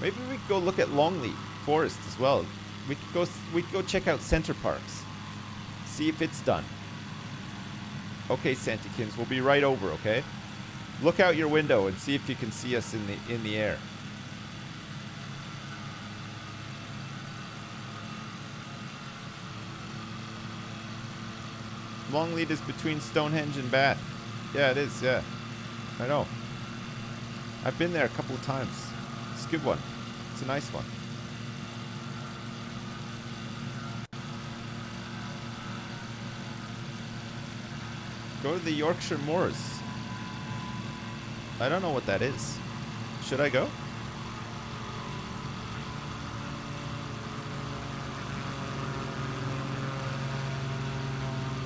Maybe we could go look at Longleat Forest as well. We could go check out Center Parks. See if it's done. Okay, Santikins, we'll be right over, okay? Look out your window and see if you can see us in the air. Longleat is between Stonehenge and Bath. Yeah, it is, yeah. I know. I've been there a couple of times. It's a good one. It's a nice one. Go to the Yorkshire Moors. I don't know what that is. Should I go?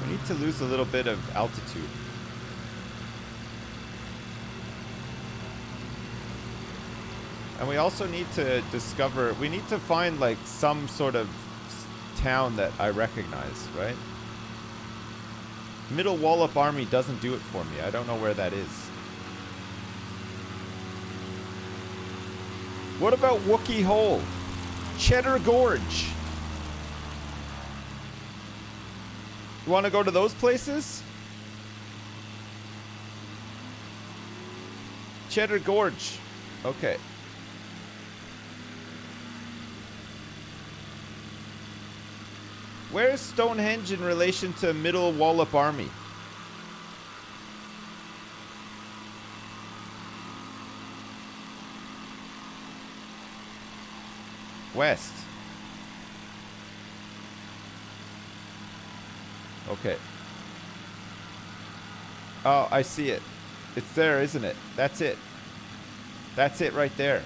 We need to lose a little bit of altitude. And we also need to discover... we need to find, like, some sort of town that I recognize, right? Middle Wallop Army doesn't do it for me. I don't know where that is. What about Wookie Hole? Cheddar Gorge. You want to go to those places? Cheddar Gorge. Okay. Where is Stonehenge in relation to Middle Wallop Army? West. Okay. Oh, I see it. It's there, isn't it? That's it. That's it right there.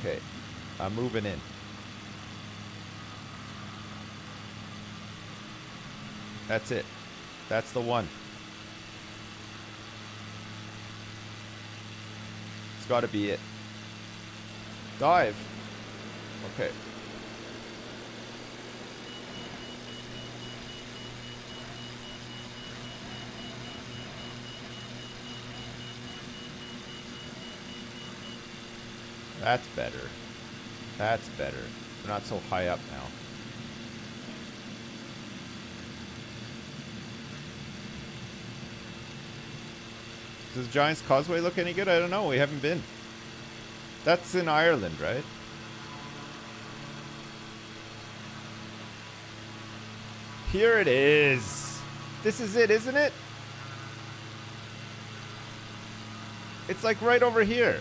Okay. I'm moving in. That's it. That's the one. It's got to be it. Dive. Okay. That's better. That's better. We're not so high up now. Does Giant's Causeway look any good? I don't know. We haven't been. That's in Ireland, right? Here it is. This is it, isn't it? It's like right over here.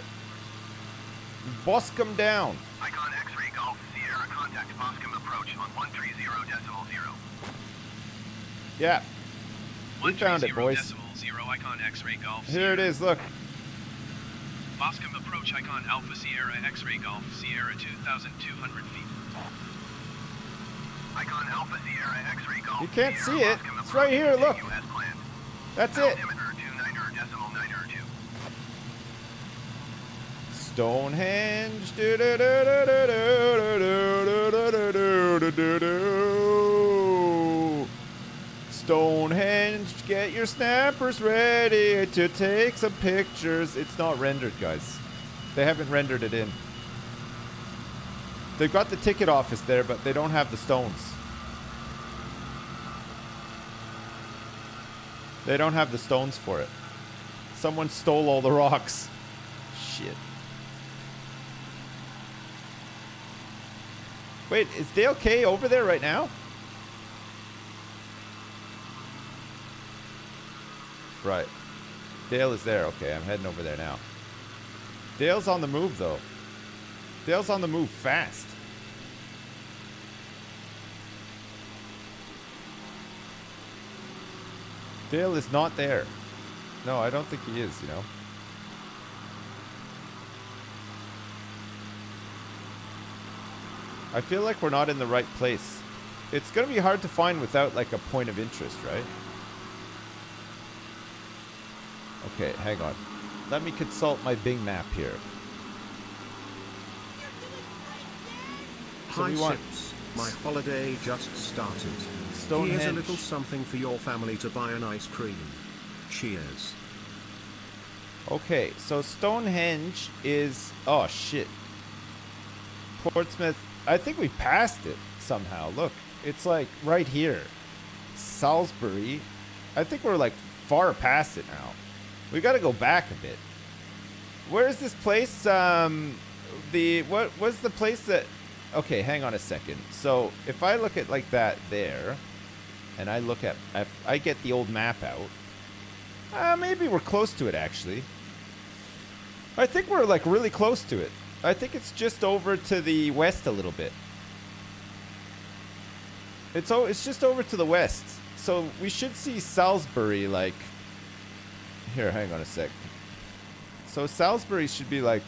Boscombe Down. Icon X-ray Golf Sierra contact Boscombe approach on 130.0. Yeah. We found it, boys. Icon X-ray Golf Sierra. Here it is, look. Boscombe approach icon Alpha Sierra X-ray Golf Sierra 2,200 feet. Icon Alpha Sierra X-ray Golf. You can't see it. It's right here, look. That's it. Stonehenge. Stonehenge, get your snappers ready to take some pictures. It's not rendered, guys. They haven't rendered it in. They've got the ticket office there, but they don't have the stones. They don't have the stones for it. Someone stole all the rocks. Shit. Wait, is Dale K over there right now? Right. Dale is there. Okay, I'm heading over there now. Dale's on the move, though. Dale's on the move fast. Dale is not there. No, I don't think he is, you know. I feel like we're not in the right place. It's going to be hard to find without, like, a point of interest, right? Okay, hang on. Let me consult my Bing map here. So we want... My holiday just started. Stonehenge. Here's a little something for your family to buy an ice cream. Cheers. Okay, so Stonehenge is... Oh, shit. Portsmouth. I think we passed it somehow. Look, it's like right here. Salisbury. I think we're like far past it now. We got to go back a bit. Where is this place? What was the place that... Okay, hang on a second. So if I look at like that there, and I look at... I get the old map out. Maybe we're close to it, actually. I think we're like really close to it. I think it's just over to the west a little bit. It's just over to the west. So we should see Salisbury like... Here, hang on a sec. So Salisbury should be like...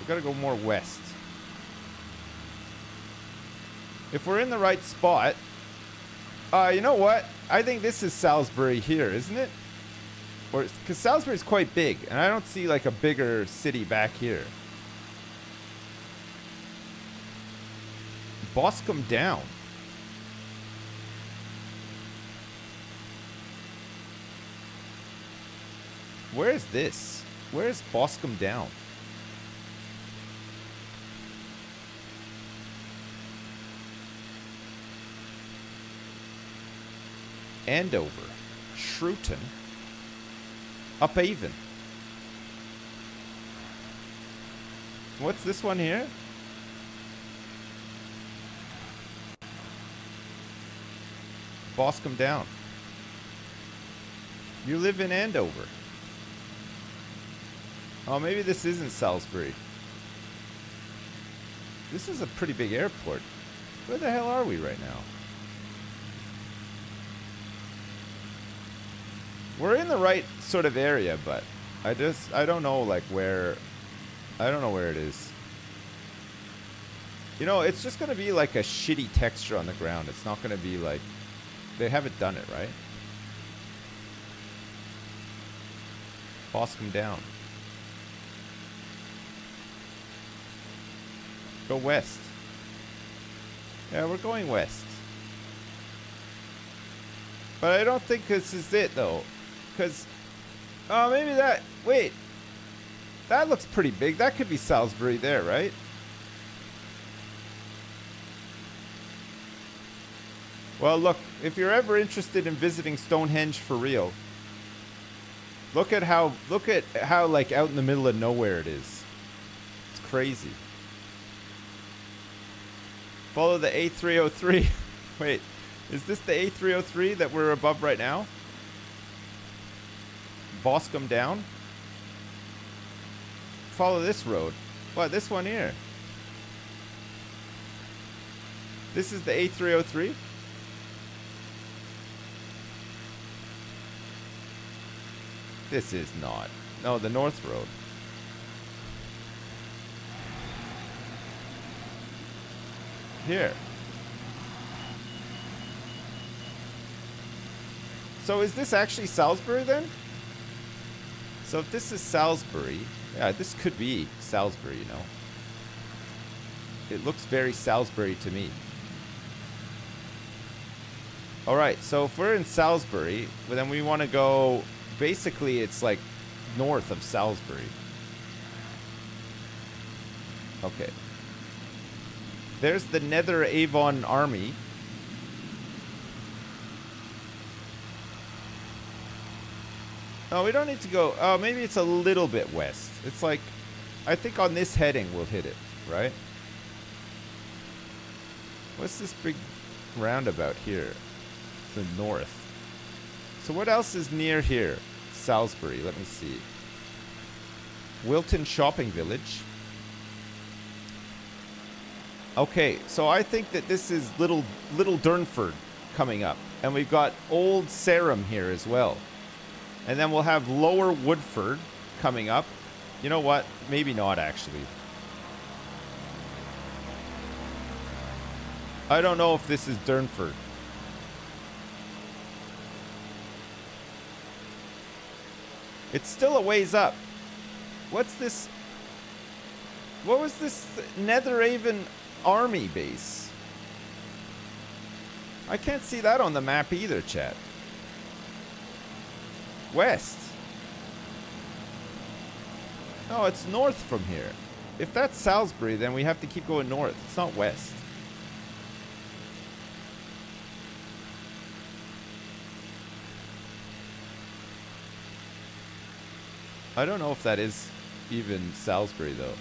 We've got to go more west. If we're in the right spot... you know what? I think this is Salisbury here, isn't it? Or because Salisbury's quite big, and I don't see like a bigger city back here. Boscombe Down. Where is this? Where is Boscombe Down? Andover. Shrewton. Upavon. What's this one here? Boscombe Down. You live in Andover. Oh, maybe this isn't Salisbury. This is a pretty big airport. Where the hell are we right now? We're in the right sort of area, but I don't know like where, I don't know where it is. You know, it's just going to be like a shitty texture on the ground. It's not going to be like, they haven't done it, right? Boscombe Down. Go west. Yeah, we're going west. But I don't think this is it though. Because, oh, maybe that, wait. That looks pretty big. That could be Salisbury there, right? Well, look, if you're ever interested in visiting Stonehenge for real, look at how, like, out in the middle of nowhere it is. It's crazy. Follow the A303. Wait, is this the A303 that we're above right now? Boscombe Down. Follow this road. What, this one here? This is the A303? This is not. No, the north road. Here. So is this actually Salisbury then? So if this is Salisbury, yeah, this could be Salisbury, you know. It looks very Salisbury to me. All right, so if we're in Salisbury, well, then we want to go, basically it's like north of Salisbury. Okay. There's the Nether Avon Army. No, we don't need to go. Oh, maybe it's a little bit west. It's like, I think on this heading we'll hit it, right? What's this big roundabout here? The north. So what else is near here? Salisbury, let me see. Wilton Shopping Village. Okay, so I think that this is Little Durnford coming up. And we've got Old Sarum here as well. And then we'll have Lower Woodford coming up. You know what? Maybe not, actually. I don't know if this is Durnford. It's still a ways up. What's this? What was this Netheravon army base? I can't see that on the map either, chat. West. No, it's north from here. If that's Salisbury, then we have to keep going north. It's not west. I don't know if that is even Salisbury, though.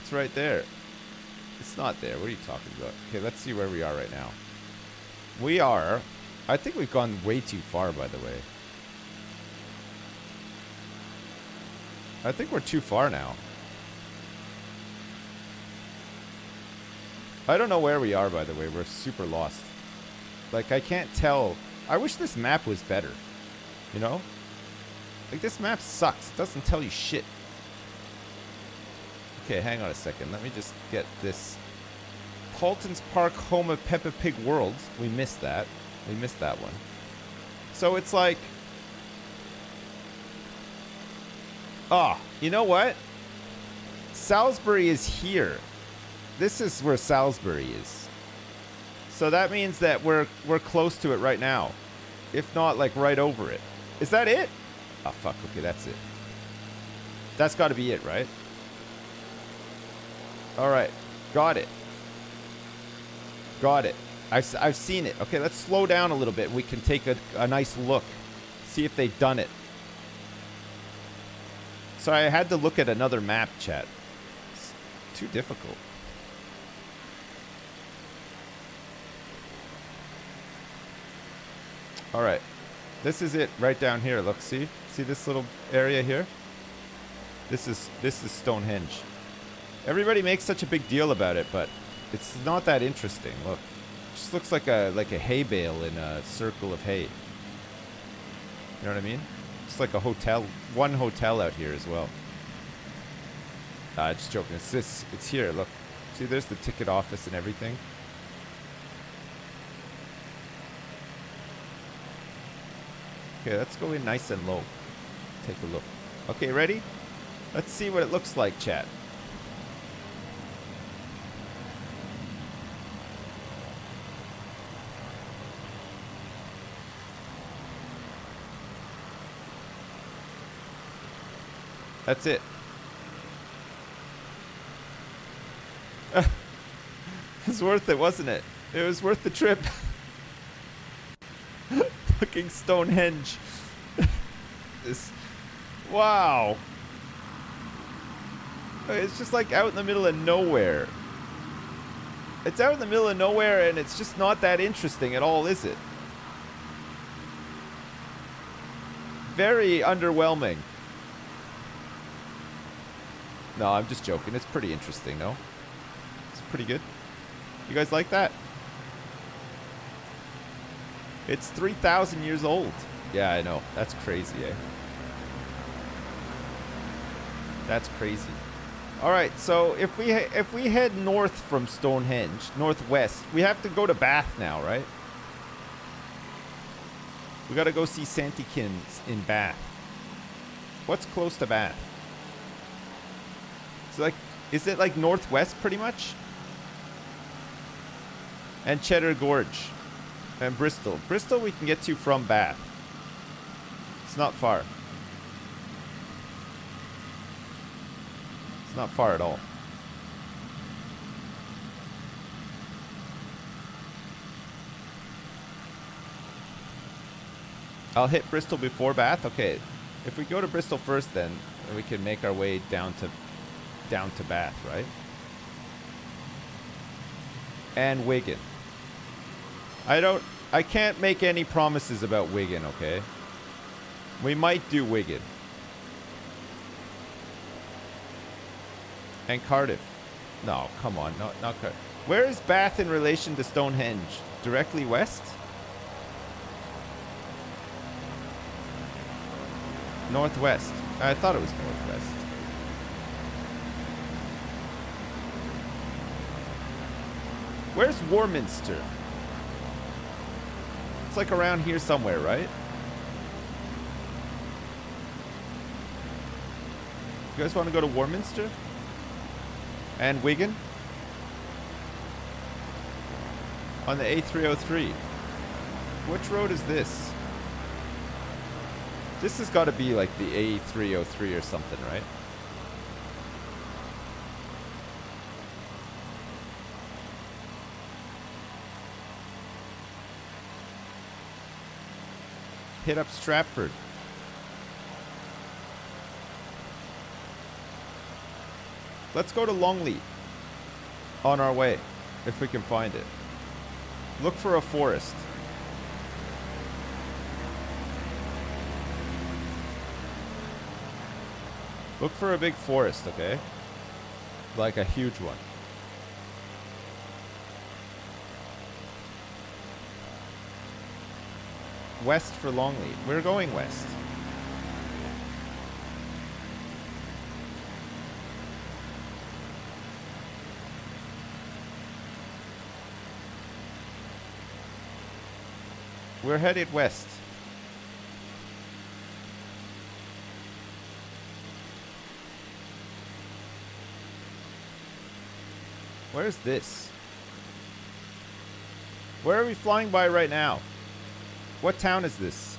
It's right there. It's not there. What are you talking about? Okay, let's see where we are right now. We are... I think we've gone way too far, by the way. I think we're too far now. I don't know where we are, by the way. We're super lost. Like, I can't tell. I wish this map was better. You know? Like, this map sucks. It doesn't tell you shit. Okay, hang on a second. Let me just get this. Halton's Park, home of Peppa Pig World. We missed that. We missed that one. So it's like... Oh, you know what? Salisbury is here. This is where Salisbury is. So that means that we're close to it right now. If not, like, right over it. Is that it? Oh, fuck. Okay, that's it. That's got to be it, right? All right. Got it. Got it. I've seen it. Okay, let's slow down a little bit. We can take a nice look. See if they've done it. So I had to look at another map, chat. It's too difficult. All right. This is it right down here. Look, see? See this little area here? This is Stonehenge. Everybody makes such a big deal about it, but it's not that interesting. Look. It just looks like a hay bale in a circle of hay. You know what I mean? It's like a hotel, one hotel out here as well. Just joking. It's this. It's here. Look. See, there's the ticket office and everything. Okay, let's go in nice and low. Take a look. Okay, ready? Let's see what it looks like, chat. That's it. It was worth it, wasn't it? It was worth the trip. Fucking Stonehenge. This. Wow. It's just like out in the middle of nowhere. It's out in the middle of nowhere, and it's just not that interesting at all, is it? Very underwhelming. No, I'm just joking. It's pretty interesting, no? It's pretty good. You guys like that? It's 3,000 years old. Yeah, I know. That's crazy, eh? That's crazy. All right, so if we head north from Stonehenge, northwest, we have to go to Bath now, right? We got to go see Santikins in Bath. What's close to Bath? Like, is it like northwest pretty much? And Cheddar Gorge and Bristol. Bristol we can get to from Bath. It's not far. It's not far at all. I'll hit Bristol before Bath. Okay, If we go to Bristol first, then we can make our way down to Bath, right? And Wigan. I can't make any promises about Wigan, okay? We might do Wigan. And Cardiff. No, come on. Not Cardiff. Where is Bath in relation to Stonehenge? Directly west? Northwest. I thought it was northwest. Where's Warminster? It's like around here somewhere, right? You guys want to go to Warminster? And Wigan? On the A303. Which road is this? This has got to be like the A303 or something, right? Hit up Stratford. Let's go to Longleat on our way, if we can find it. Look for a forest. Look for a big forest, okay? Like a huge one. West for Longleat. We're going west. We're headed west. Where's this? Where are we flying by right now? What town is this?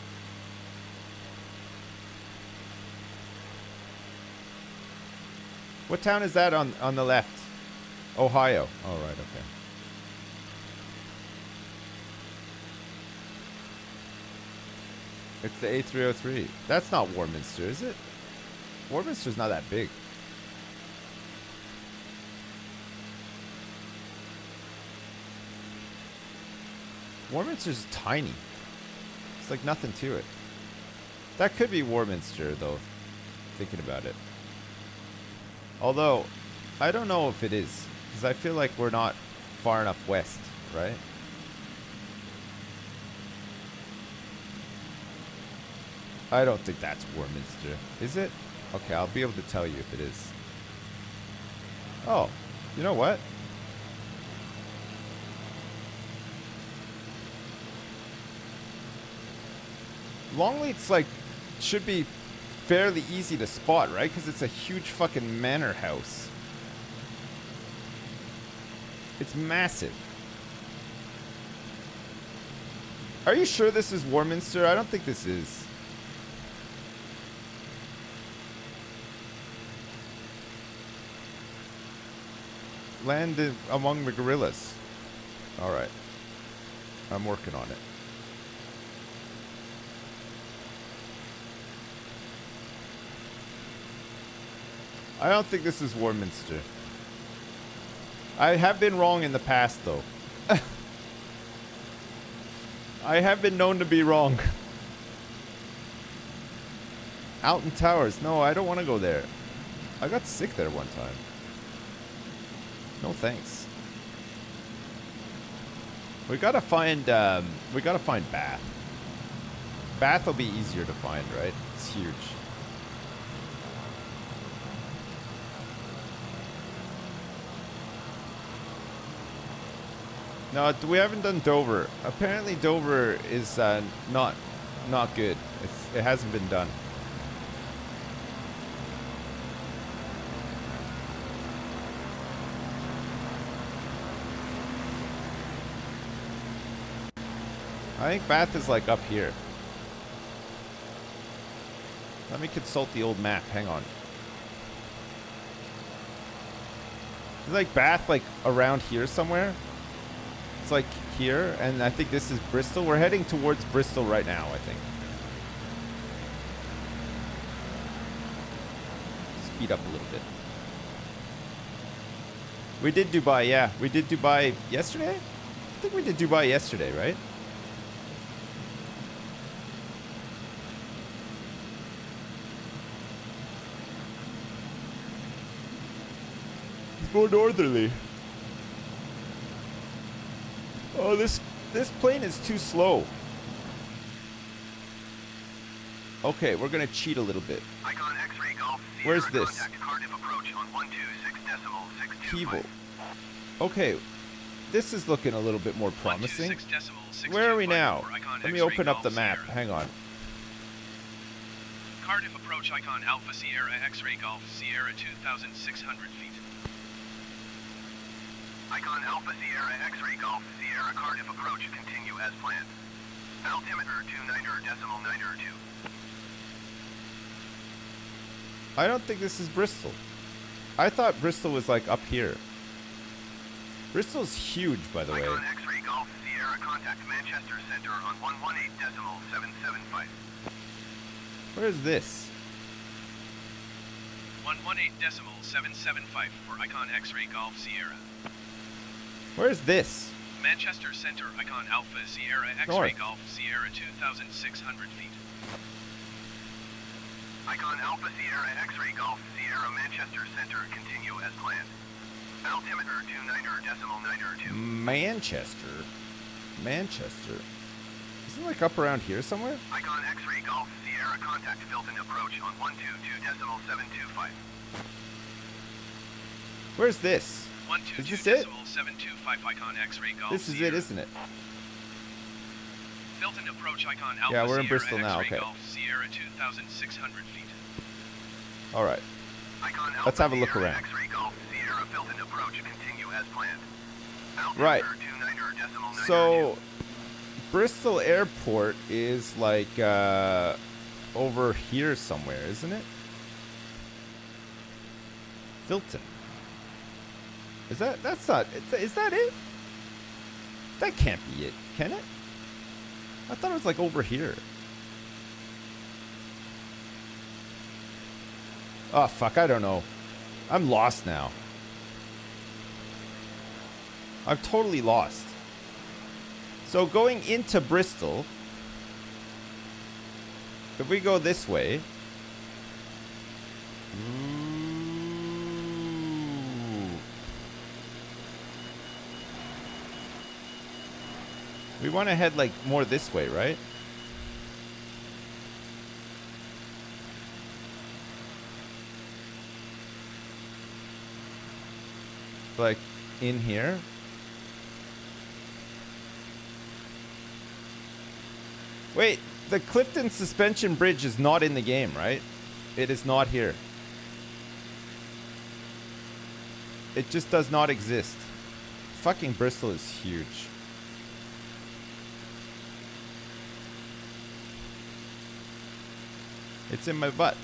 What town is that on the left? Ohio. All right, okay. It's the A303. That's not Warminster, is it? Warminster's not that big. Warminster's tiny. It's like nothing to it. That could be Warminster, though, thinking about it. Although, I don't know if it is, because I feel like we're not far enough west, right? I don't think that's Warminster. Is it? Okay, I'll be able to tell you if it is. Oh, you know what? Longleat's like, should be fairly easy to spot, right? Because it's a huge fucking manor house. It's massive. Are you sure this is Warminster? I don't think this is. Land among the gorillas. Alright. I'm working on it. I don't think this is Warminster. I have been wrong in the past, though. I have been known to be wrong. Alton Towers. No, I don't want to go there. I got sick there one time. No thanks. We gotta find Bath. Bath will be easier to find, right? It's huge. No, we haven't done Dover. Apparently, Dover is not good. It hasn't been done. I think Bath is like up here. Let me consult the old map. Hang on. Is like Bath like around here somewhere? It's like here, and I think this is Bristol. We're heading towards Bristol right now, I think. speed up a little bit. We did Dubai, yeah. We did Dubai yesterday? I think we did Dubai yesterday, right? It's more northerly. Oh, this plane is too slow. Okay, we're gonna cheat a little bit. Icon X-ray Golf. Where's this? Cardiff approach on 126.625. Okay, this is looking a little bit more promising. Where are we now? Let me open up the map. Hang on. Cardiff approach Icon Alpha Sierra X-ray Golf Sierra 2,600 feet. Icon Alpha Sierra X-ray Golf Sierra Cardiff approach continue as planned. Altimeter 29.902. I don't think this is Bristol. I thought Bristol was like up here. Bristol's huge, by the way. Icon X-ray Golf Sierra contact Manchester Center on 118.775. Where is this? 118.775 for Icon X-ray Golf Sierra. Where is this? Manchester Center Icon Alpha Sierra X-ray Golf Sierra 2,600 feet. Icon Alpha Sierra X-ray Golf Sierra Manchester Center continue as planned. Altimeter 29.902. Manchester? Manchester? Isn't it like up around here somewhere? Icon X-ray Golf Sierra contact Filton approach on 122.725. Where's this? 122.725 Icon X-ray Golf. This is Sierra. It, isn't it? Filton approach Icon Alpha. Yeah, we're in Bristol Sierra now. Okay. Golf Sierra 2,600 feet. All right. Icon Alpha. Let's have a look around. X-ray Golf Sierra Filton approach continue as planned. Right. So, Bristol Airport is like over here somewhere, isn't it? Filton. Is that, that's not, is that it? That can't be it, can it? I thought it was like over here. Oh fuck, I don't know. I'm lost now. I'm totally lost. So going into Bristol, if we go this way, we want to head like more this way, right? Like in here. Wait, the Clifton Suspension Bridge is not in the game, right? It is not here. It just does not exist. Fucking Bristol is huge. It's in my butt.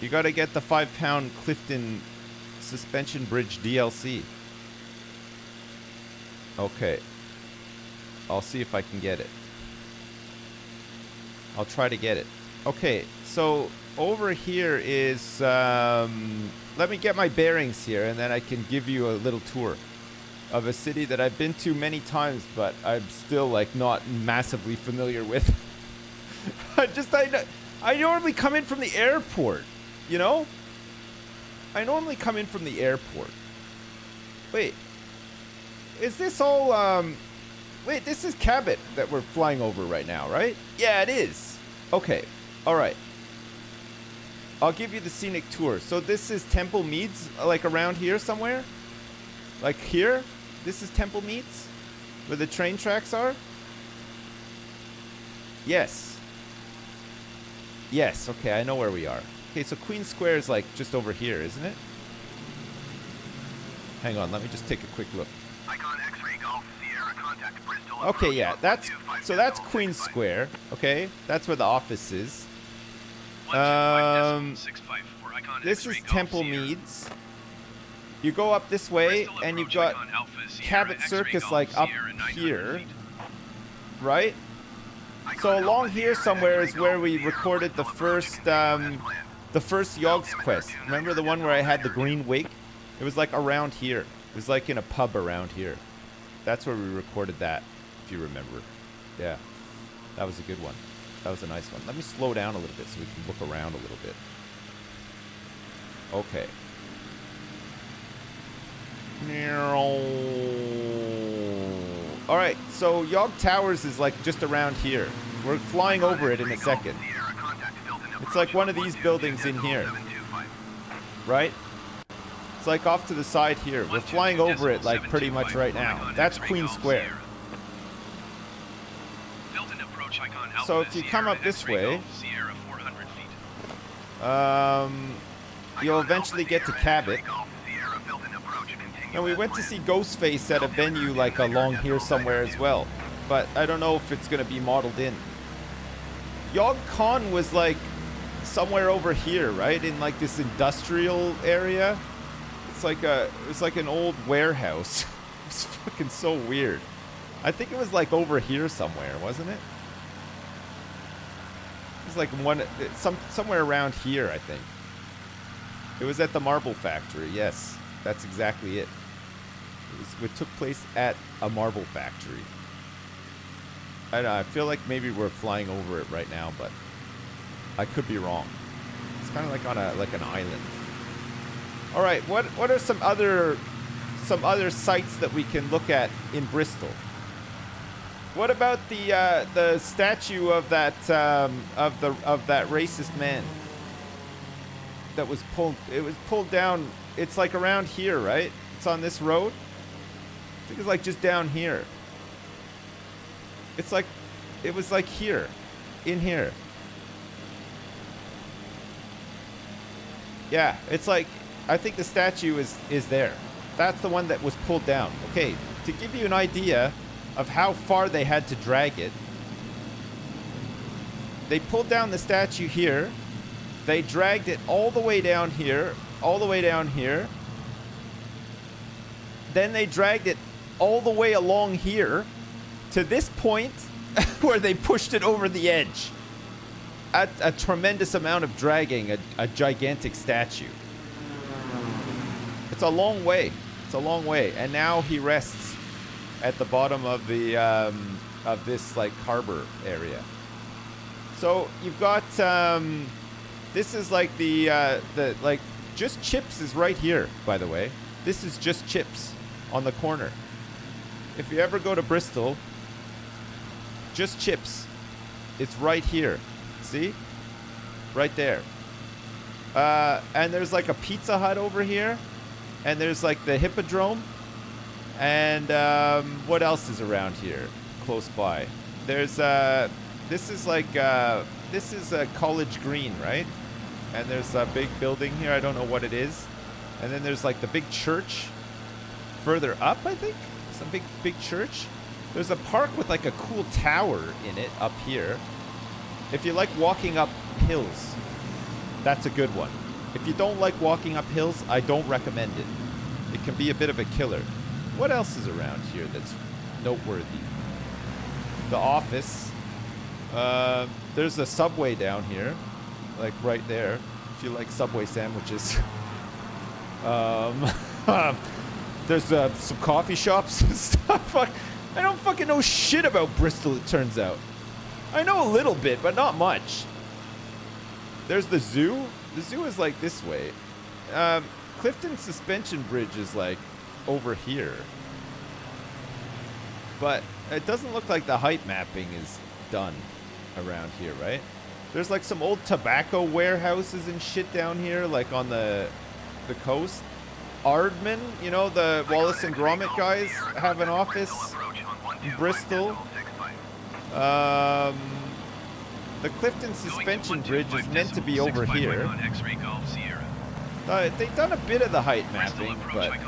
You gotta get the £5 Clifton Suspension Bridge DLC. Okay. I'll see if I can get it. I'll try to get it. Okay, so over here is... let me get my bearings here and then I can give you a little tour of a city that I've been to many times but I'm still like not massively familiar with. I normally come in from the airport, you know? I normally come in from the airport. Wait. Is this all, wait, this is Cabot that we're flying over right now, right? Yeah, it is. Okay. All right. I'll give you the scenic tour. So this is Temple Meads, like around here somewhere? Like here? This is Temple Meads? Where the train tracks are? Yes. Yes, okay, I know where we are. Okay, so Queen Square is like just over here, isn't it? Hang on, let me just take a quick look. Icon X-ray Golf Sierra contact Bristol. Okay, yeah, that's so that's Queen Square. Okay, that's where the office is. This is Temple Meads. You go up this way, and you've got Cabot Circus like up here, right? So along here somewhere is where we recorded the first Yogg's quest. Remember the one where I had the green wig? It was like around here. It was like in a pub around here. That's where we recorded that, if you remember. Yeah, that was a good one. That was a nice one. Let me slow down a little bit so we can look around a little bit. Okay. Alright, so Yog Towers is like just around here. We're flying over it in a second. It's like one of these buildings in here. Right? It's like off to the side here. We're flying over it like pretty much right now. That's Queen Square. So if you come up this way, you'll eventually get to Cabot. And we went to see Ghostface at a venue like along here somewhere as well. But I don't know if it's going to be modeled in. Yog Khan was like somewhere over here, right? In like this industrial area. It's like a, it's like an old warehouse. It's fucking so weird. I think it was like over here somewhere, wasn't it? It was like somewhere around here, I think. It was at the Marble Factory, yes. That's exactly it. It took place at a marble factory. I know, I feel like maybe we're flying over it right now, but I could be wrong. It's kind of like on a like an island. All right, what are some other sites that we can look at in Bristol? What about the statue of that of that racist man that was pulled? It was pulled down. It's like around here, right? It's on this road. I think it's like just down here. It's like, it was like here, in here. Yeah, it's like, I think the statue is there. That's the one that was pulled down. Okay, to give you an idea of how far they had to drag it, they pulled down the statue here. They dragged it all the way down here, all the way down here. Then they dragged it all the way along here to this point where they pushed it over the edge. At a tremendous amount of dragging a gigantic statue. It's a long way. It's a long way. And now he rests at the bottom of the of this like harbor area. So you've got this is like the like Just Chips is right here, by the way. This is Just Chips on the corner. If you ever go to Bristol, Just Chips, it's right here. See? Right there. And there's like a Pizza Hut over here. And there's like the Hippodrome. And what else is around here close by? There's, this is like, this is a College Green, right? And there's a big building here. I don't know what it is. And then there's like the big church further up, I think. Some big church. There's a park with like a cool tower in it up here. If you like walking up hills, that's a good one. If you don't like walking up hills, I don't recommend it. It can be a bit of a killer. What else is around here that's noteworthy? The office. There's a Subway down here. Like right there, if you like Subway sandwiches. There's some coffee shops and stuff. I don't fucking know shit about Bristol, it turns out. I know a little bit, but not much. There's the zoo. The zoo is like this way. Clifton Suspension Bridge is like over here. But it doesn't look like the height mapping is done around here, right? There's like some old tobacco warehouses and shit down here, like on the coast. Ardman, you know, the Wallace and Gromit guys have an office in Bristol. The Clifton Suspension Bridge is meant to be over here. They've done a bit of the height mapping, but...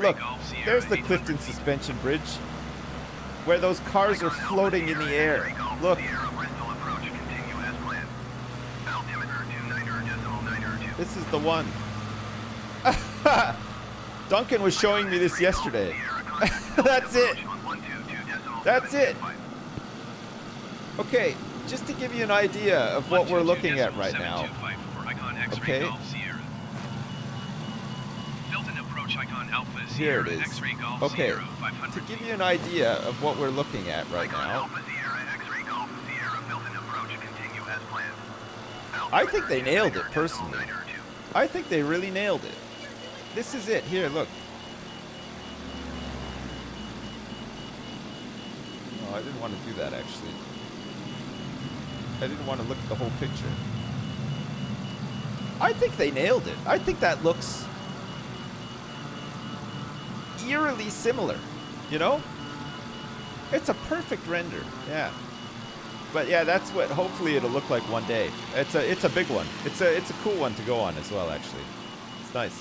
look, there's the Clifton Suspension Bridge, where those cars are floating in the air. Look. This is the one. Duncan was showing me this yesterday. That's it. That's it. Okay, just to give you an idea of what we're looking at right now. Okay. Filton approach icon Alpha Sierra. Here it is. Okay. To give you an idea of what we're looking at right now. I think they nailed it, personally. I think they really nailed it. This is it. Here, look. Oh, I didn't want to do that, actually. I didn't want to look at the whole picture. I think they nailed it. I think that looks eerily similar, you know? It's a perfect render, yeah. But yeah, that's what hopefully it'll look like one day. It's a big one. It's a cool one to go on as well, actually. It's nice.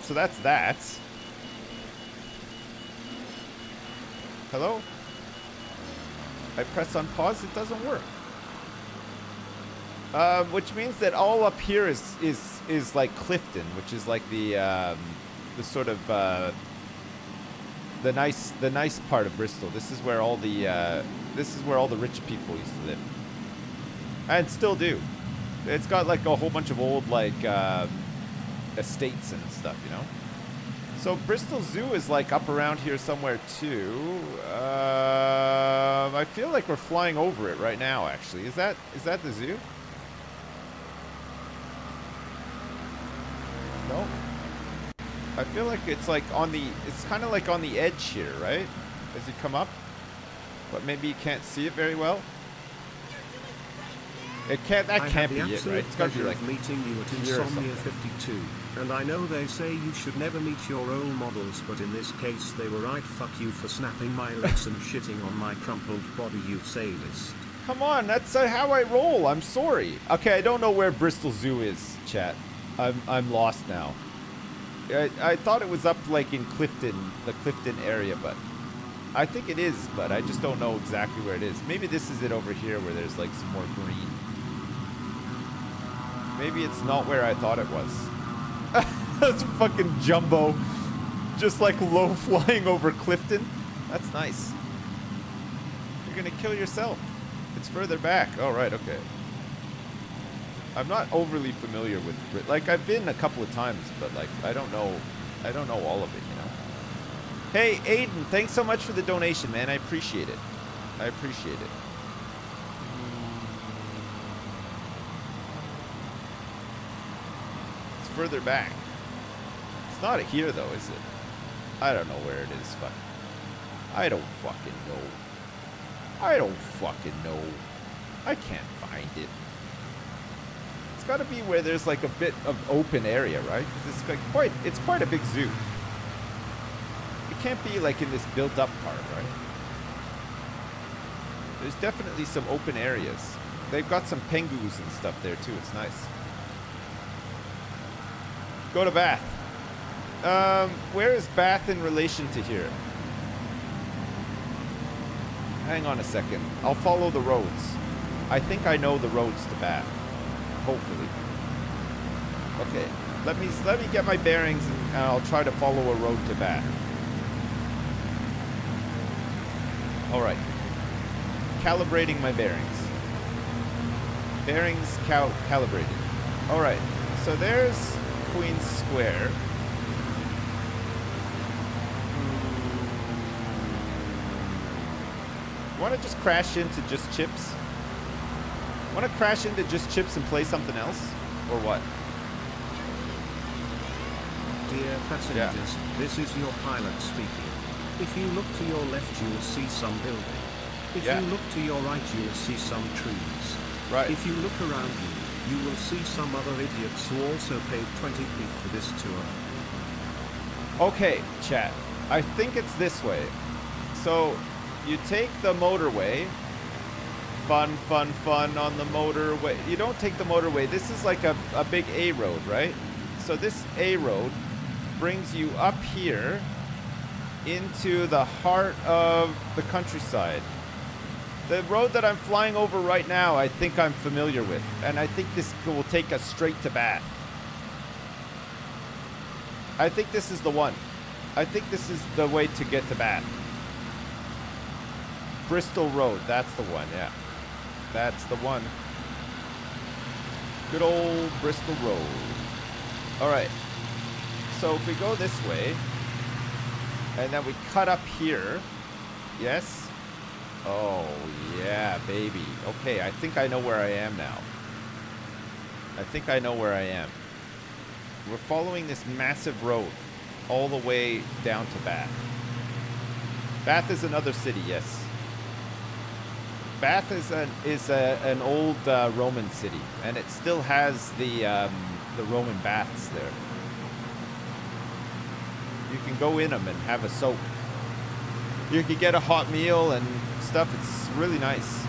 So that's that. Hello? I press on pause, it doesn't work. Which means that all up here is like Clifton, which is like the sort of the nice part of Bristol. This is where all the rich people used to live, and still do. It's got like a whole bunch of old like estates and stuff, you know. So Bristol Zoo is like up around here somewhere too. I feel like we're flying over it right now. Actually, is that the zoo? No. I feel like it's like on the. It's kind of like on the edge here, right? As you come up. But maybe you can't see it very well. It can't. That can't be it, right? It's got to be like meeting you at Insomnia 52, and I know they say you should never meet your role models, but in this case they were right. Fuck you for snapping my legs and shitting on my crumpled body, you sadist. Come on, that's how I roll. I'm sorry. Okay, I don't know where Bristol Zoo is, chat. I'm lost now. I thought it was up like in Clifton, the Clifton area, but. I think it is, but I just don't know exactly where it is. Maybe this is it over here where there's like some more green. Maybe it's not where I thought it was. That's fucking jumbo. Just like low flying over Clifton. That's nice. You're gonna kill yourself. It's further back. Oh, right, okay. I'm not overly familiar with Brit. Like I've been a couple of times, but like I don't know all of it, you know. Hey, Aiden, thanks so much for the donation, man. I appreciate it. I appreciate it. It's further back. It's not here, though, is it? I don't know where it is. Fuck. I don't fucking know. I don't fucking know. I can't find it. It's got to be where there's, like, a bit of open area, right? 'Cause it's, like, quite a big zoo. Can't be like in this built up part, right? There's definitely some open areas. They've got some penguins and stuff there too. It's nice. Go to Bath. Where is Bath in relation to here? Hang on a second. I'll follow the roads. I think I know the roads to Bath. Hopefully. Okay. Let me get my bearings and I'll try to follow a road to Bath. All right, calibrating my bearings. Bearings calibrated. All right, so there's Queen Square. Want to just crash into just chips? Want to crash into just chips and play something else, or what? Dear passengers, yeah. This is your pilot speaking. If you look to your left, you will see some building. If yeah. You look to your right, you will see some trees. Right. If you look around you, you will see some other idiots who also paid 20p for this tour. Okay, chat. I think it's this way. So, you take the motorway. Fun, fun, fun on the motorway. You don't take the motorway. This is like a big A road, right? So this A road brings you up here. Into the heart of the countryside. The road that I'm flying over right now, I think I'm familiar with, and I think this will take us straight to Bath. I think this is the one. I think this is the way to get to Bath. Bristol Road, that's the one, yeah. That's the one. Good old Bristol Road. Alright. So if we go this way, and then we cut up here. Yes? Oh, yeah, baby. Okay, I think I know where I am now. I think I know where I am. We're following this massive road all the way down to Bath. Bath is another city, yes. Bath is an old Roman city, and it still has the Roman baths there. You can go in them and have a soak. You can get a hot meal and stuff. It's really nice.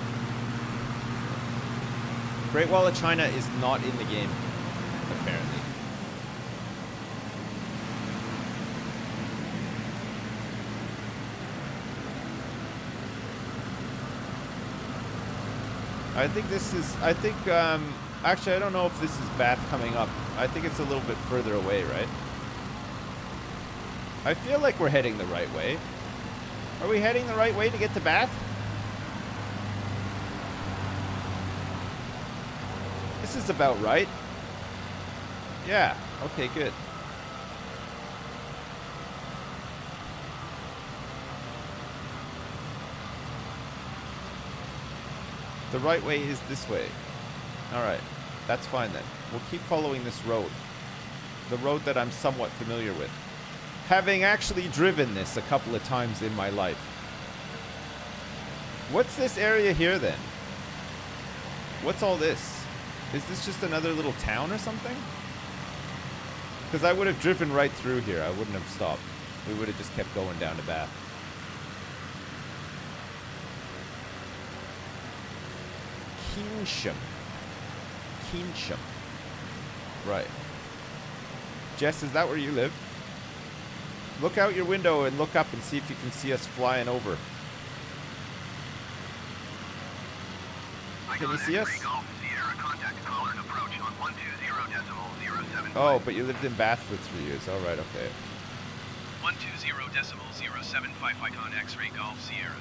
Great Wall of China is not in the game, apparently. I think this is, actually I don't know if this is Bath coming up. I think it's a little bit further away, right? I feel like we're heading the right way. Are we heading the right way to get to Bath? This is about right. Yeah, okay, good. The right way is this way. Alright, that's fine then. We'll keep following this road. The road that I'm somewhat familiar with. Having actually driven this a couple of times in my life. What's this area here then? What's all this? Is this just another little town or something? Because I would have driven right through here. I wouldn't have stopped. We would have just kept going down to Bath. Keynsham. Keynsham. Right. Jess, is that where you live? Look out your window and look up and see if you can see us flying over. Can you see us? Oh, but you lived in Bath for 3 years. All right, okay. 120.075 Icon X-ray Golf Sierra.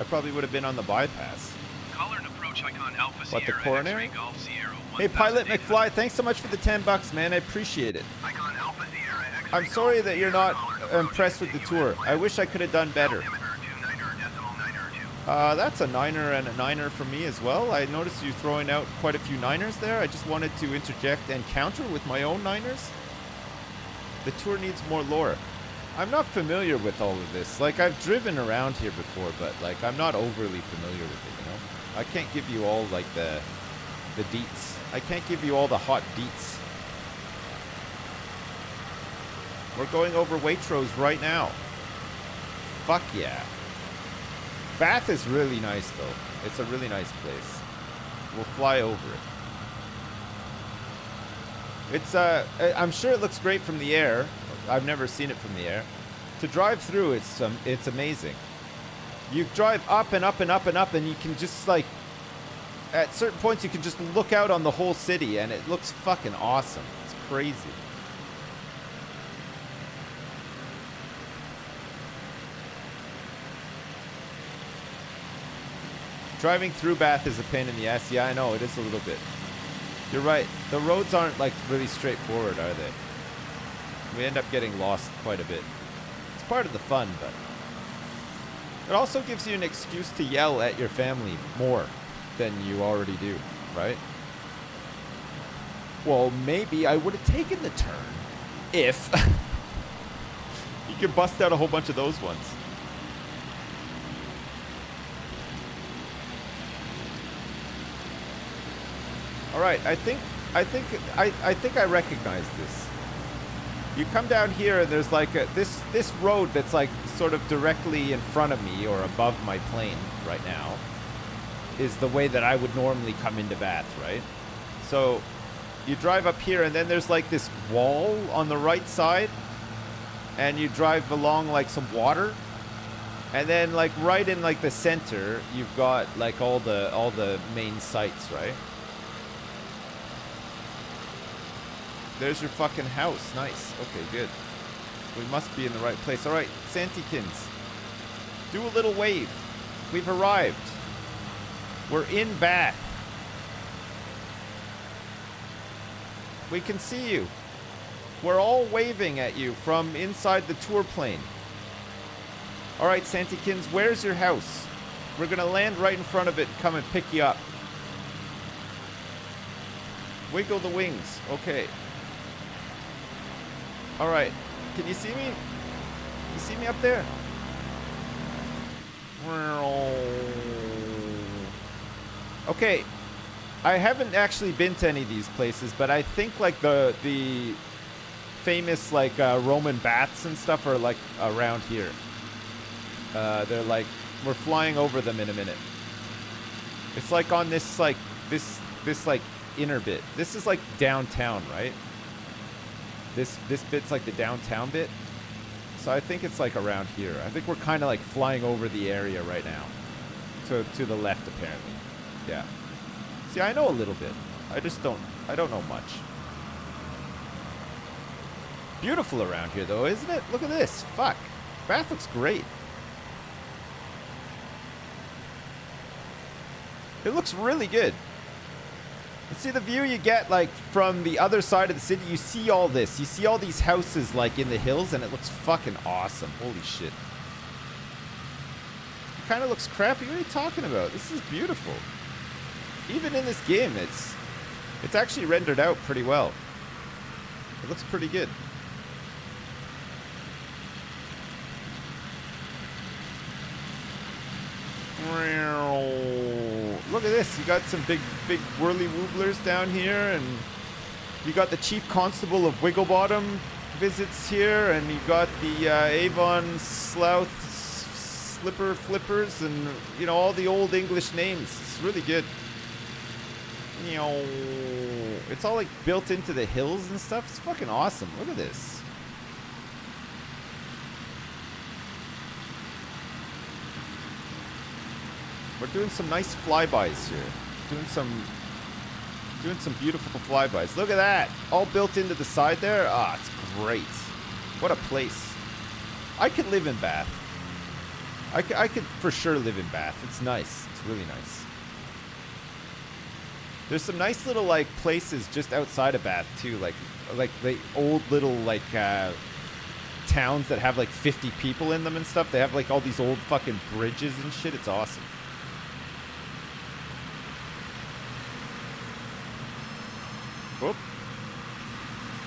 I probably would have been on the bypass. Caller and approach Icon Alpha Sierra. What, the coronary? Golf Sierra. Hey, Pilot McFly, thanks so much for the $10, man. I appreciate it. Icon Alpha Sierra. I'm sorry that you're not impressed with the tour. I wish I could have done better. That's a niner and a niner for me as well. I noticed you throwing out quite a few niners there. I just wanted to interject and counter with my own niners. The tour needs more lore. I'm not familiar with all of this. Like, I've driven around here before, but like, I'm not overly familiar with it, you know? I can't give you all like the deets. I can't give you all the hot deets. We're going over Waitrose right now. Fuck yeah. Bath is really nice though. It's a really nice place. We'll fly over it. It's I'm sure it looks great from the air. I've never seen it from the air. To drive through, it's amazing. You drive up and up and up and up, and you can just, like, at certain points, you can just look out on the whole city, and it looks fucking awesome. It's crazy. Driving through Bath is a pain in the ass. Yeah, I know, it is a little bit. You're right. The roads aren't, like, really straightforward, are they? We end up getting lost quite a bit. It's part of the fun, but... It also gives you an excuse to yell at your family more than you already do, right? Well, maybe I would have taken the turn if... You could bust out a whole bunch of those ones. Alright, I think I recognize this. You come down here and there's like a, this road that's like sort of directly in front of me or above my plane right now is the way that I would normally come into Bath, right? So you drive up here and then there's like this wall on the right side and you drive along like some water and then like right in like the center you've got like all the main sites, right? There's your fucking house. Nice. Okay, good. We must be in the right place. All right, Santikins. Do a little wave. We've arrived. We're in Bath. We can see you. We're all waving at you from inside the tour plane. All right, Santikins, where's your house? We're going to land right in front of it and come and pick you up. Wiggle the wings. Okay. All right. Can you see me? You see me up there? Okay. I haven't actually been to any of these places, but I think like the famous like Roman baths and stuff are like around here. They're like, we're flying over them in a minute. It's like on this like this like inner bit. This is like downtown, right? This bit's like the downtown bit. So I think it's like around here. I think we're kind of like flying over the area right now. To the left apparently. Yeah. See, I know a little bit. I just don't know much. Beautiful around here though, isn't it? Look at this. Fuck. Bath looks great. It looks really good. And see the view you get like from the other side of the city. You see all this. You see all these houses like in the hills and it looks fucking awesome. Holy shit. It kind of looks crappy. What are you talking about? This is beautiful. Even in this game, it's actually rendered out pretty well. It looks pretty good. Look at this. You got some big whirly wobblers down here, and you got the Chief Constable of Wigglebottom visits here, and you got the Avon Slough Slipper Flippers, and you know all the old English names. It's really good. You know, it's all like built into the hills and stuff. It's fucking awesome. Look at this. We're doing some nice flybys here. Doing some beautiful flybys. Look at that. All built into the side there. Ah, it's great. What a place. I could live in Bath. I could for sure live in Bath. It's nice. It's really nice. There's some nice little like places just outside of Bath too, like the old little like towns that have like 50 people in them and stuff. They have like all these old fucking bridges and shit. It's awesome. Whoop.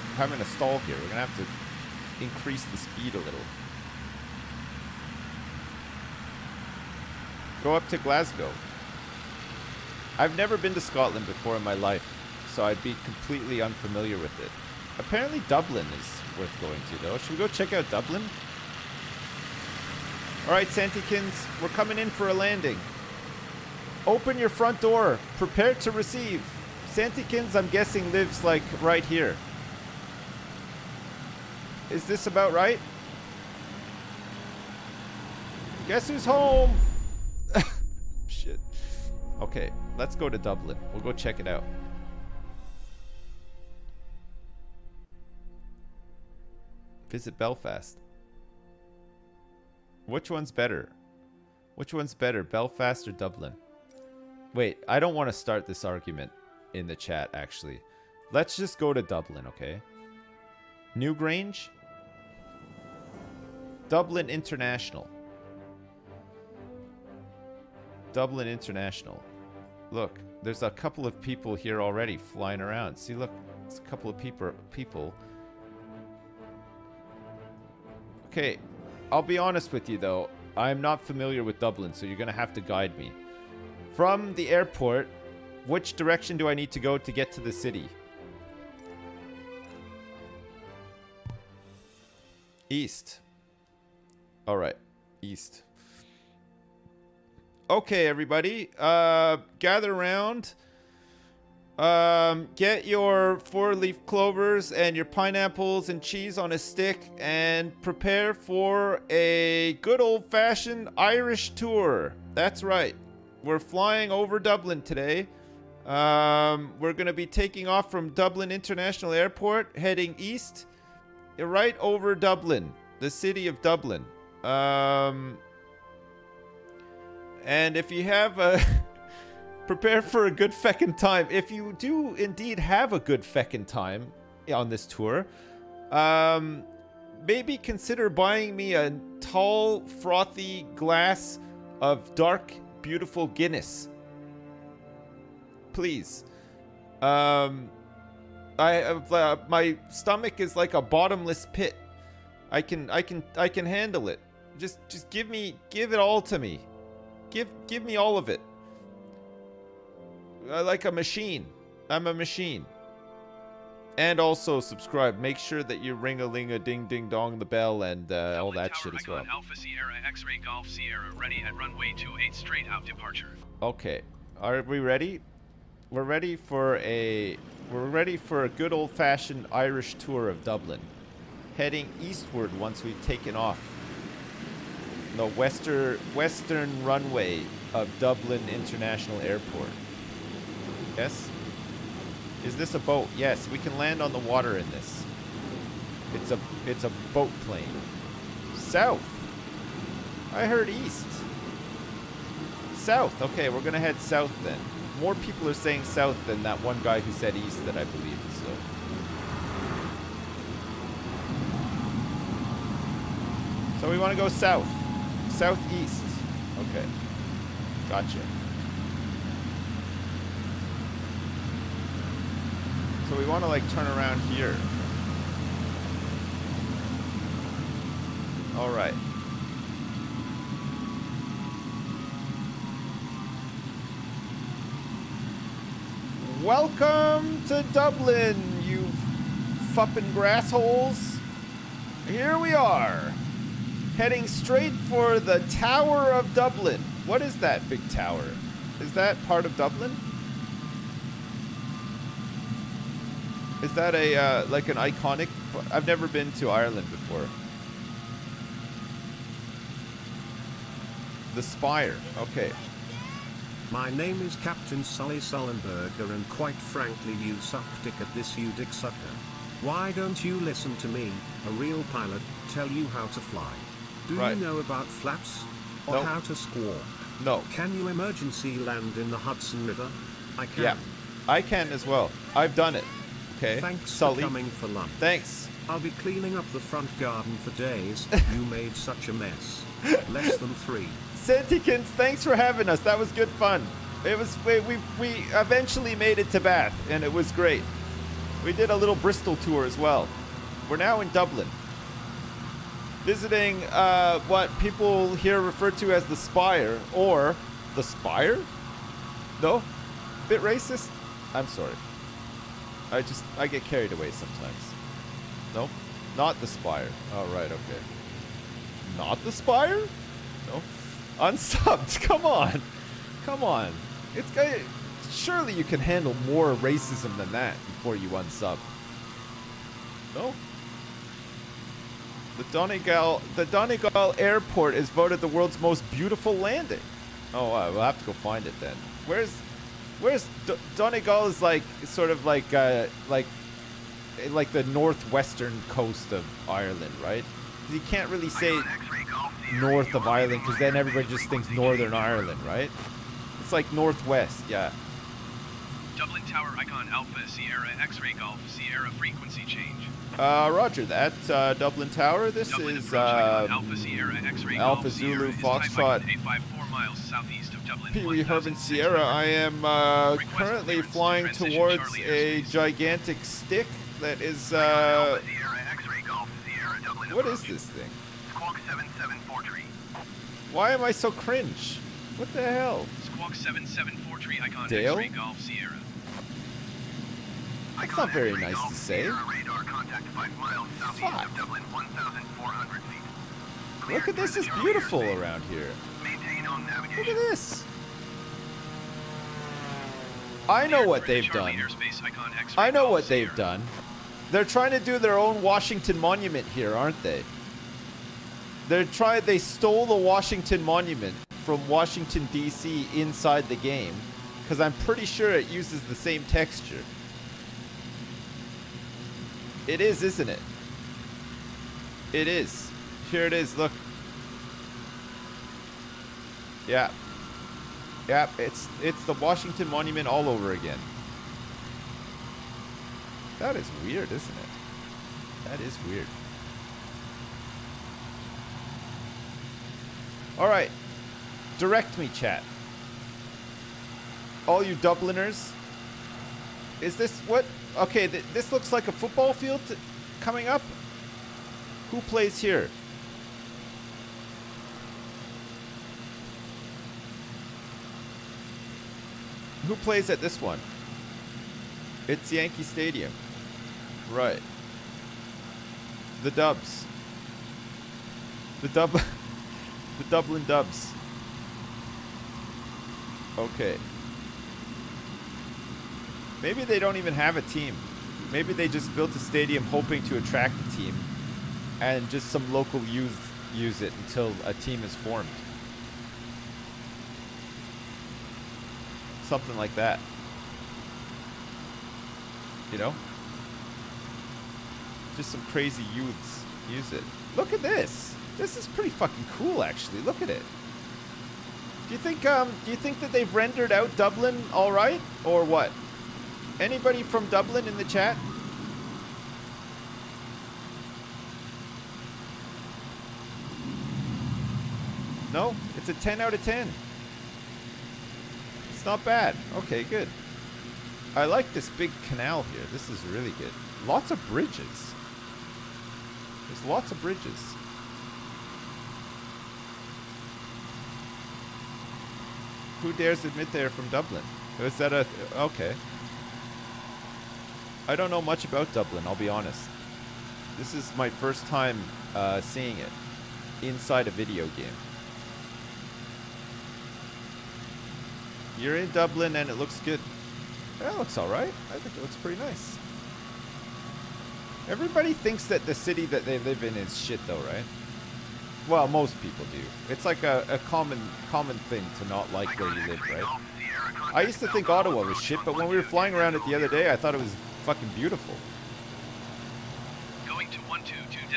I'm having a stall here. We're going to have to increase the speed a little. Go up to Glasgow. I've never been to Scotland before in my life, so I'd be completely unfamiliar with it. Apparently Dublin is worth going to, though. Should we go check out Dublin? All right, Santikins, we're coming in for a landing. Open your front door. Prepare to receive. Santikins, I'm guessing, lives, like, right here. Is this about right? Guess who's home? Shit. Okay, let's go to Dublin. We'll go check it out. Visit Belfast. Which one's better? Which one's better, Belfast or Dublin? Wait, I don't want to start this argument. In the chat, actually. Let's just go to Dublin, okay? Newgrange? Dublin International. Dublin International. Look, there's a couple of people here already flying around. See, look, it's a couple of people. Okay, I'll be honest with you, though. I'm not familiar with Dublin, so you're going to have to guide me. From the airport... Which direction do I need to go to get to the city? East. All right, east. Okay, everybody, gather around. Get your four-leaf clovers and your pineapples and cheese on a stick and prepare for a good old-fashioned Irish tour. That's right. We're flying over Dublin today. We're going to be taking off from Dublin International Airport, heading east, right over Dublin, the city of Dublin. And if you have a, Prepare for a good feckin' time. If you do indeed have a good feckin' time on this tour, maybe consider buying me a tall, frothy glass of dark, beautiful Guinness. Please. My stomach is like a bottomless pit. I can handle it. Just give it all to me. Give me all of it. I like a machine. I'm a machine. And also subscribe. Make sure that you ring-a-ling-a-ding-ding-dong the bell and all that Tower, shit as well. Alpha Sierra, X-ray Golf Sierra, ready at runway 28 straight out departure. Okay, are we ready? We're ready for a good old-fashioned Irish tour of Dublin, heading eastward once we've taken off. The western runway of Dublin International Airport. Yes. Is this a boat? Yes, we can land on the water in this. It's a boat plane. South. I heard east. South. Okay, we're gonna head south then. More people are saying south than that one guy who said east that I believe, so. So we want to go south. Southeast. Okay. Gotcha. So we want to like turn around here. All right. Welcome to Dublin, you fucking grassholes. Here we are, heading straight for the Tower of Dublin. What is that big tower? Is that part of Dublin? Is that a, like an iconic? I've never been to Ireland before. The Spire, okay. My name is Captain Sully Sullenberger, and quite frankly, you suckdick at this, you dick sucker. Why don't you listen to me, a real pilot, tell you how to fly? Do right. You know about flaps? Or how to squawk? No. Can you emergency land in the Hudson River? I can. Yeah, I can as well. I've done it. Okay. Thanks Sully. For coming for lunch. Thanks. I'll be cleaning up the front garden for days. You made such a mess. Less than three. Santikins, thanks for having us. That was good fun. It was we eventually made it to Bath, and it was great. We did a little Bristol tour as well. We're now in Dublin, visiting what people here refer to as the Spire or the Spire. No, bit racist. I'm sorry. I get carried away sometimes. Nope. Not the Spire. All right, okay. Not the Spire? No. Unsubbed. Come on. Come on. It's surely you can handle more racism than that before you unsub. No. The Donegal Airport is voted the world's most beautiful landing. Oh, we'll have to go find it then. Where's Donegal is like sort of like the northwestern coast of Ireland, right? You can't really say north of Ireland because then everybody just thinks Northern Ireland, right? It's like northwest, yeah. Dublin Tower Icon Alpha Sierra X-ray Golf Sierra frequency change. Roger that. Dublin Tower. This Dublin is Alpha Sierra X-ray Alpha Zulu Foxtrot. 854 miles southeast of Dublin. Pee Wee Herman Sierra. I am currently flying towards a gigantic stick that is. What is this thing? Squawk 7743. Why am I so cringe? What the hell? Squawk 7743 Icon X-ray Golf Sierra. That's not very nice to say. Fuck. Look at this, it's beautiful around here. Look at this. I know what they've done. I know what they've done. They're trying to do their own Washington Monument here, aren't they? They stole the Washington Monument from Washington, D.C. inside the game. Because I'm pretty sure it uses the same texture. It is, isn't it? It is. Here it is, look. Yeah. Yep, it's the Washington Monument all over again. That is weird, isn't it? That is weird. All right. Direct me, chat. All you Dubliners. Is this what? Okay, this looks like a football field coming up. Who plays here? Who plays at this one? It's Yankee Stadium. Right. The Dubs. The Dublin Dubs. Okay. Maybe they don't even have a team. Maybe they just built a stadium hoping to attract a team. And just some local youth use it until a team is formed. Something like that. You know? Just some crazy youths use it. Look at this. This is pretty fucking cool, actually. Look at it. Do you think that they've rendered out Dublin all right, or what? Anybody from Dublin in the chat? No? It's a 10 out of 10. It's not bad. Okay, good. I like this big canal here. This is really good. Lots of bridges. There's lots of bridges. Who dares admit they're from Dublin? Is that a... okay. I don't know much about Dublin, I'll be honest. This is my first time seeing it inside a video game. You're in Dublin and it looks good. That looks alright. I think it looks pretty nice. Everybody thinks that the city that they live in is shit though, right? Well, most people do. It's like a common thing to not like where you live, right? I used to think Ottawa was shit, but when we were flying around it the other day, I thought it was fucking beautiful.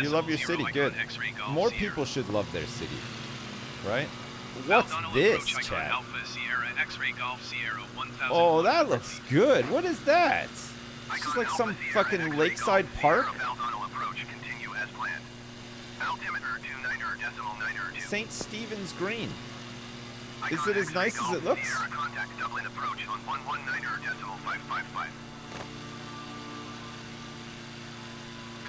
You love your city, good. More people should love their city, right? What's this, chat? Oh, that looks good. What is that? It's just like some fucking lakeside park. St. Stephen's Green. Is it as nice as it looks?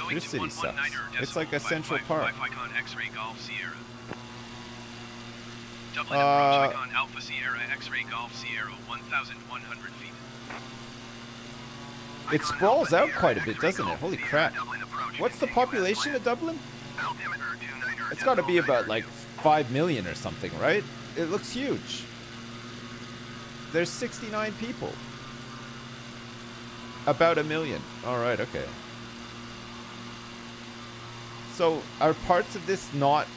Your city sucks. It's like a central park. It sprawls out quite a bit, doesn't it? Holy crap. What's the population of Dublin? It's got to be about like 5 million or something, right? It looks huge. There's 69 people. About a million. Alright, okay. So, are parts of this not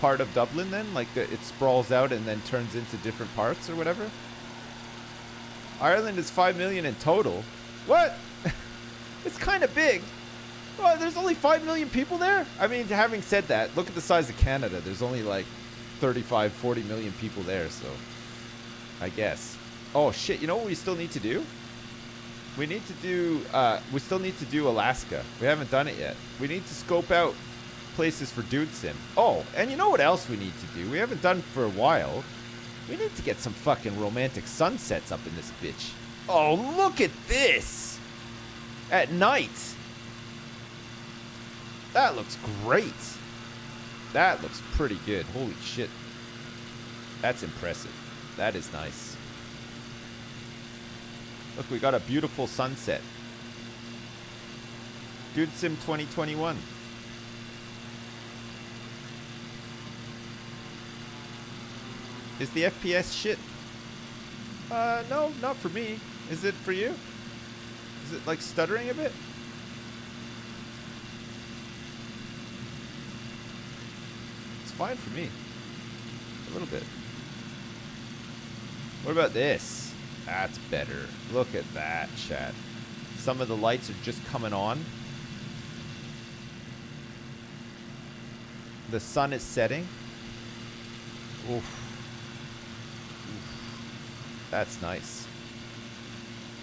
part of Dublin then? Like, it sprawls out and then turns into different parts or whatever? Ireland is 5 million in total. What? It's kind of big. Well, there's only 5 million people there? I mean, having said that, look at the size of Canada. There's only like 35, 40 million people there, so I guess. Oh shit, you know what we still need to do? We need to do, we still need to do Alaska. We haven't done it yet. We need to scope out places for Dude Sim. Oh, and you know what else we need to do? We haven't done for a while. We need to get some fucking romantic sunsets up in this bitch. Oh, look at this! At night! That looks great! That looks pretty good. Holy shit. That's impressive. That is nice. Look, we got a beautiful sunset. Dude Sim 2021. Is the FPS shit? No, not for me. Is it for you? Is it like stuttering a bit? Fine for me. A little bit. What about this? That's better. Look at that, chat. Some of the lights are just coming on. The sun is setting. Oof. Oof. That's nice.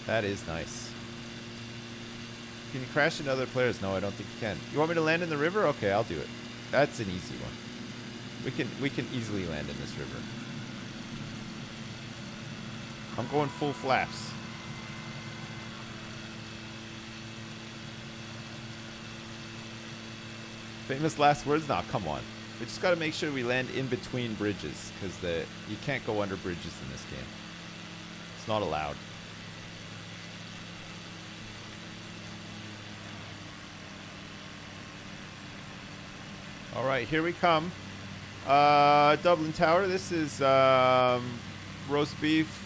That is nice. Can you crash into other players? No, I don't think you can. You want me to land in the river? Okay, I'll do it. That's an easy one. We can easily land in this river. I'm going full flaps. Famous last words? Nah, come on. We just got to make sure we land in between bridges, because you can't go under bridges in this game. It's not allowed. All right, here we come. Dublin Tower. This is roast beef,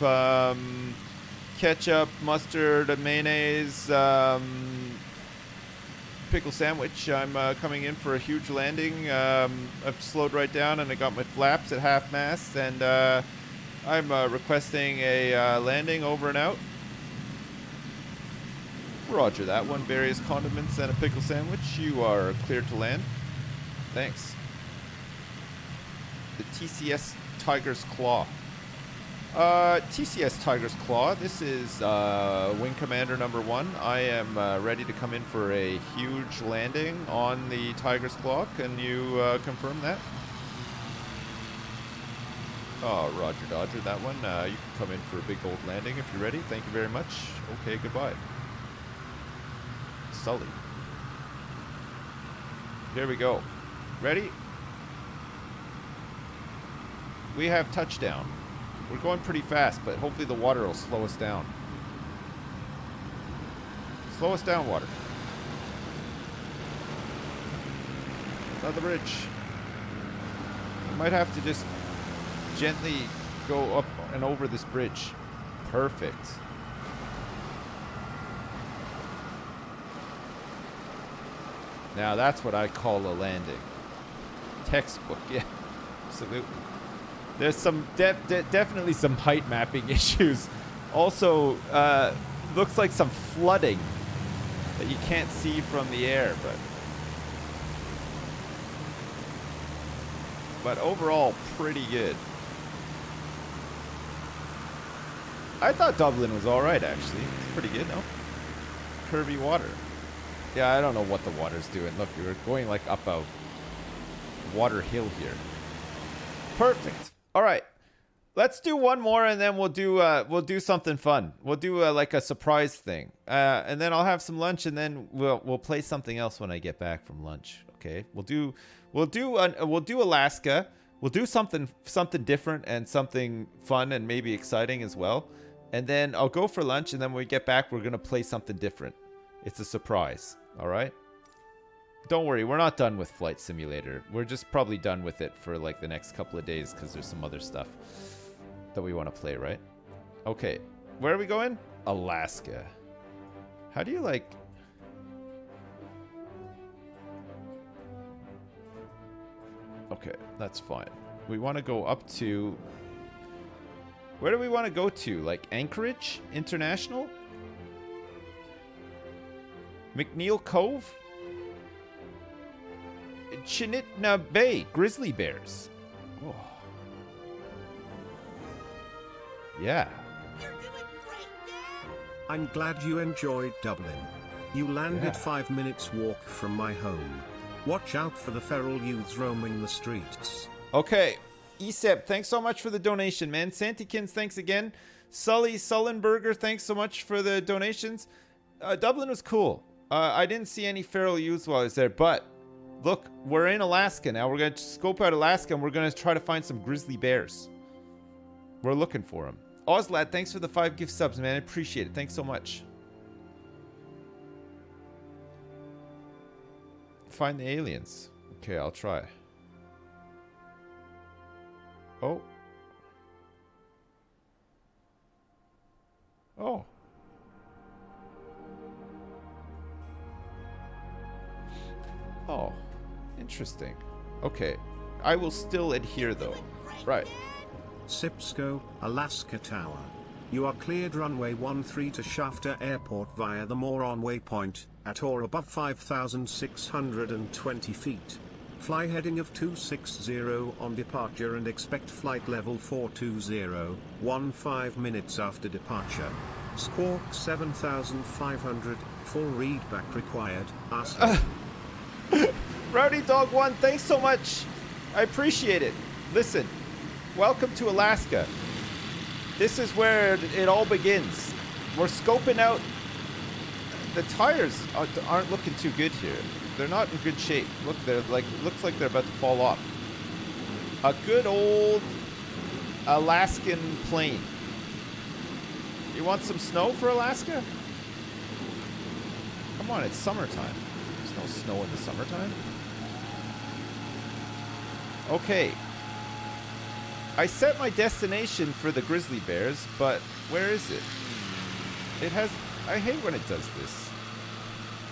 ketchup, mustard, mayonnaise, pickle sandwich. I'm coming in for a huge landing. I've slowed right down and I got my flaps at half mast, and I'm requesting a landing over and out. Roger that one. Various condiments and a pickle sandwich. You are clear to land. Thanks. The TCS Tiger's Claw. TCS Tiger's Claw, this is Wing Commander number 1. I am ready to come in for a huge landing on the Tiger's Claw. Can you confirm that? Oh, Roger Dodger, that one. You can come in for a big old landing if you're ready. Thank you very much. Okay, goodbye. Sully. Here we go. Ready? We have touchdown. We're going pretty fast, but hopefully the water will slow us down. Slow us down, water. Another bridge. We might have to just gently go up and over this bridge. Perfect. Now that's what I call a landing. Textbook, yeah, absolutely. There's some definitely some height mapping issues. Also, looks like some flooding that you can't see from the air, but overall pretty good. I thought Dublin was all right actually. It's pretty good, no? Curvy water. Yeah, I don't know what the water's doing. Look, we were going like up a water hill here. Perfect. All right, let's do one more, and then we'll do something fun. We'll do like a surprise thing, and then I'll have some lunch, and then we'll play something else when I get back from lunch. Okay, we'll do Alaska. We'll do something different and something fun and maybe exciting as well, and then I'll go for lunch, and then when we get back, we're gonna play something different. It's a surprise. All right. Don't worry, we're not done with Flight Simulator. We're just probably done with it for like the next couple of days because there's some other stuff that we want to play, right? Okay, where are we going? Alaska. How do you like... Okay, that's fine. We want to go up to... Where do we want to go to? Like Anchorage International? McNeil Cove? Chinitna Bay, grizzly bears. Oh. Yeah. You're doing great, Dad. I'm glad you enjoyed Dublin. You landed 5 minutes walk from my home. Watch out for the feral youths roaming the streets. Okay. Esep, thanks so much for the donation, man. Santikins, thanks again. Sully Sullenberger, thanks so much for the donations. Dublin was cool. I didn't see any feral youths while I was there, but... Look, we're in Alaska now. We're going to scope out Alaska, and we're going to try to find some grizzly bears. We're looking for them. Ozlad, thanks for the 5 gift subs, man. I appreciate it. Thanks so much. Find the aliens. Okay, I'll try. Oh. Oh. Oh, interesting. Okay, I will still adhere though. Right. Sipsco, Alaska Tower. You are cleared runway 13 to Shafter Airport via the Moron Waypoint, at or above 5,620 feet. Fly heading of 260 on departure and expect flight level 420, 15 minutes after departure. Squawk 7500, full read back required. Rowdy Dog One, thanks so much. I appreciate it. Listen, welcome to Alaska. This is where it all begins. We're scoping out. The tires aren't looking too good here. They're not in good shape. Look, they're like, looks like they're about to fall off. A good old Alaskan plain. You want some snow for Alaska? Come on, it's summertime. There's no snow in the summertime. Okay. I set my destination for the grizzly bears, but where is it? It has... I hate when it does this.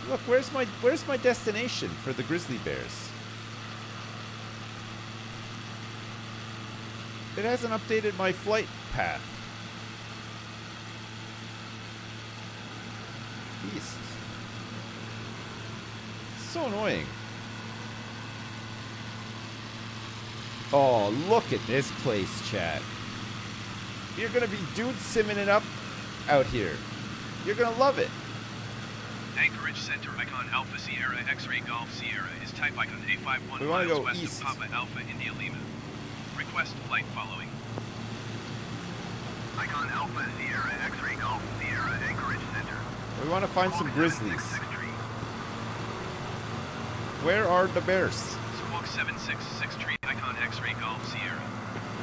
Look, where's my destination for the grizzly bears? It hasn't updated my flight path. East. It's so annoying. Oh, look at this place, chat. You're gonna be dude simming it up out here. You're gonna love it. Anchorage Center Icon Alpha Sierra X-Ray Golf Sierra is type icon A51 miles west east. Of Papa Alpha India Lima. Request flight following. Icon Alpha Sierra X-Ray Golf Sierra Anchorage Center. We want to find some grizzlies. Where are the bears? Squawk 766 tree Icon X-Ray Golf Sierra.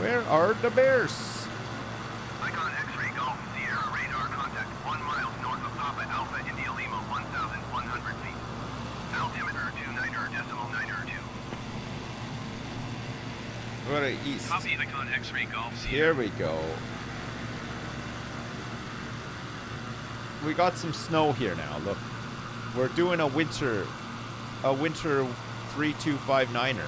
Where are the bears? Icon X-Ray Golf Sierra radar contact 1 mile north of Papa Alpha India Lima 1,100 feet. Altimeter 29.92. What are east? Copy Icon X-Ray Golf Sierra. Here we go. We got some snow here now. Look, we're doing a winter 3259er.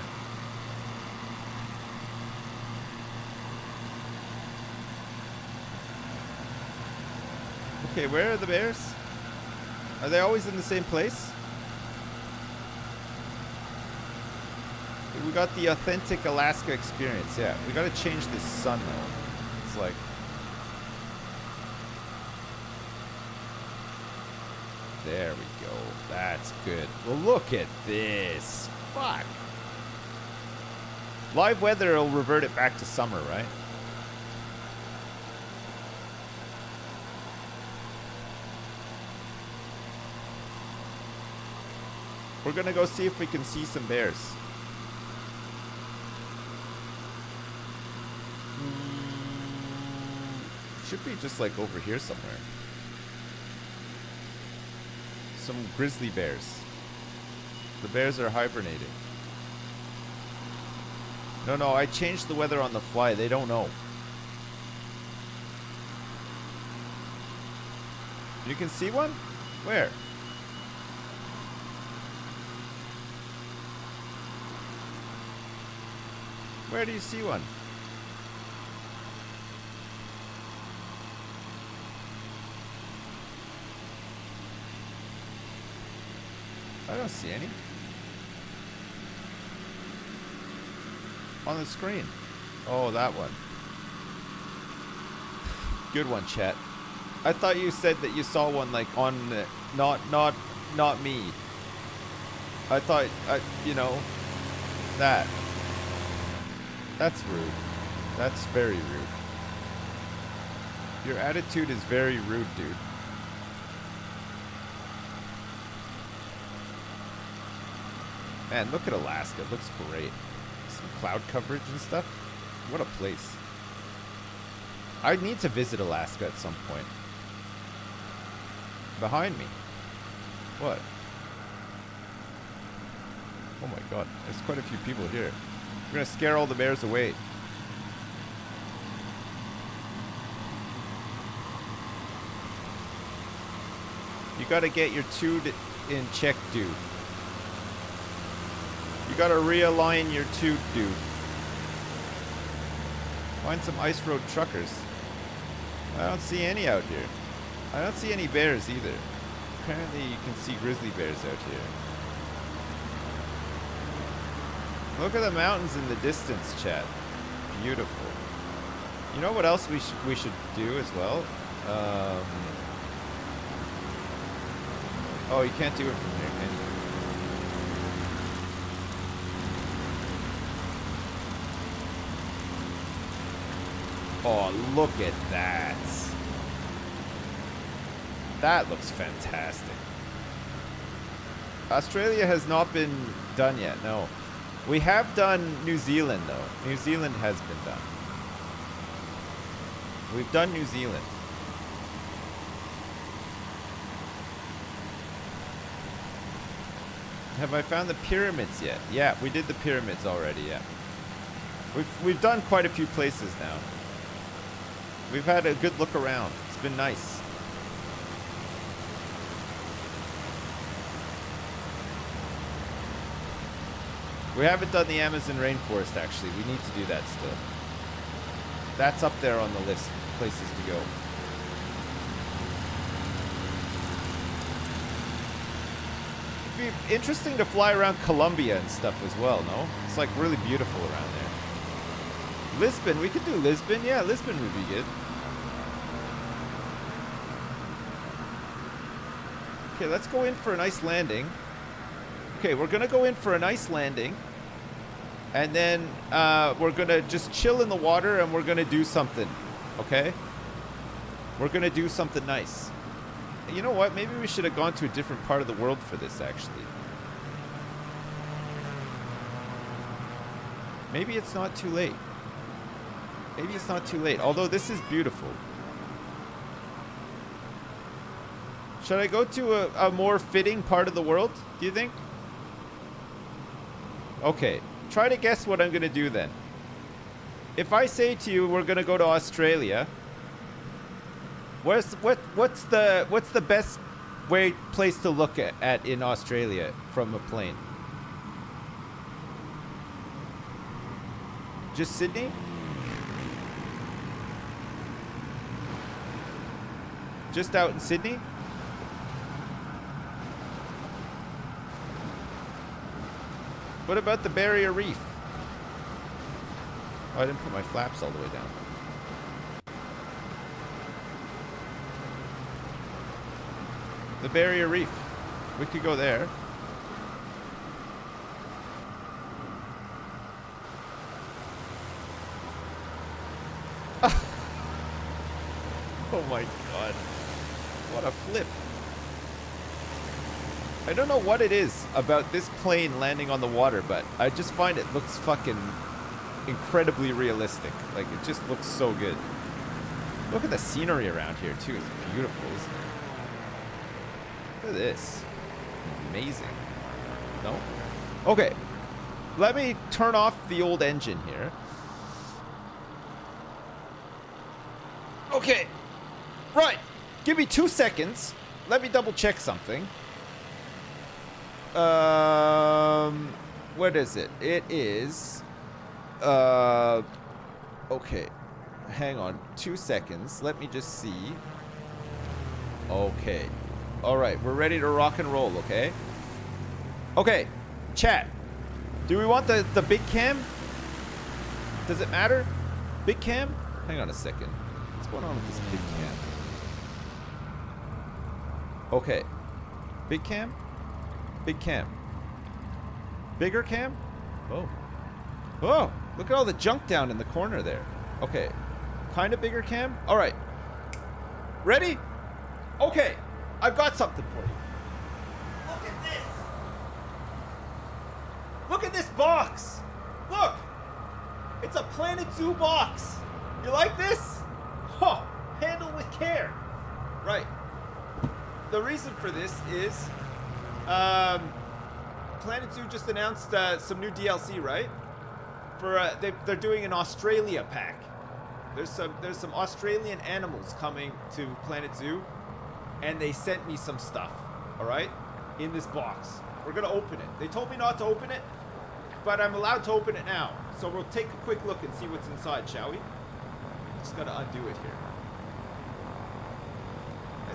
Okay, where are the bears? Are they always in the same place? We got the authentic Alaska experience. Yeah, we gotta change this sun though. It's like. There we go. That's good. Well, look at this. Fuck. Live weather will revert it back to summer, right? We're gonna go see if we can see some bears. Should be just like over here somewhere. Some grizzly bears. The bears are hibernating. No, I changed the weather on the fly. They don't know. You can see one? Where? Where do you see one? I don't see any. On the screen. Oh, that one. Good one, chat. I thought you said that you saw one like on the, not me. I thought you know that. That's rude. That's very rude. Your attitude is very rude, dude. Man, look at Alaska. It looks great. Some cloud coverage and stuff. What a place. I need to visit Alaska at some point. Behind me. What? Oh my god. There's quite a few people here. We're gonna scare all the bears away. You gotta get your tood in check, dude. You gotta realign your toot, dude. Find some ice road truckers. I don't see any out here. I don't see any bears either. Apparently you can see grizzly bears out here. Look at the mountains in the distance, chat. Beautiful. You know what else we should do as well? Oh, you can't do it from here, can you? Oh, look at that. That looks fantastic. Australia has not been done yet, no. We have done New Zealand, though. New Zealand has been done. We've done New Zealand. Have I found the pyramids yet? Yeah, we did the pyramids already, yeah. We've done quite a few places now. We've had a good look around. It's been nice. We haven't done the Amazon rainforest, actually. We need to do that still. That's up there on the list of places to go. It'd be interesting to fly around Colombia and stuff as well, no? It's like really beautiful around there. Lisbon, we could do Lisbon. Yeah, Lisbon would be good. Okay, let's go in for a nice landing. Okay, we're gonna go in for a nice landing. And then we're gonna just chill in the water and we're gonna do something, okay? We're gonna do something nice. You know what? Maybe we should have gone to a different part of the world for this, actually. Maybe it's not too late. Maybe it's not too late, although this is beautiful. Should I go to a more fitting part of the world, do you think? Okay, try to guess what I'm gonna do then. If I say to you we're gonna go to Australia, what's the best place to look at in Australia from a plane? Just Sydney? Just out in Sydney? What about the Barrier Reef? Oh, I didn't put my flaps all the way down. The Barrier Reef. We could go there. Oh my god. What a flip. I don't know what it is about this plane landing on the water, but I just find it looks fucking incredibly realistic. Like, it just looks so good. Look at the scenery around here, too. It's beautiful, isn't it? Look at this. Amazing. No? Okay. Let me turn off the old engine here. Okay. Right. Give me 2 seconds. Let me double check something. What is it? It is, okay, hang on 2 seconds. Let me just see. Okay. All right. We're ready to rock and roll. Okay. Okay. Chat. Do we want the big cam? Does it matter? Big cam? Hang on a second. What's going on with this big cam? Okay. Big cam? Big cam. Bigger cam? Oh. Oh, look at all the junk down in the corner there. Okay. Kind of bigger cam? All right. Ready? Okay. I've got something for you. Look at this. Look at this box. Look. It's a Planet Zoo box. You like this? Huh. Handle with care. Right. The reason for this is... Planet Zoo just announced some new DLC, right? For they're doing an Australia pack. There's some Australian animals coming to Planet Zoo, and they sent me some stuff. All right, in this box, we're gonna open it. They told me not to open it, but I'm allowed to open it now. So we'll take a quick look and see what's inside, shall we? Just gotta undo it here.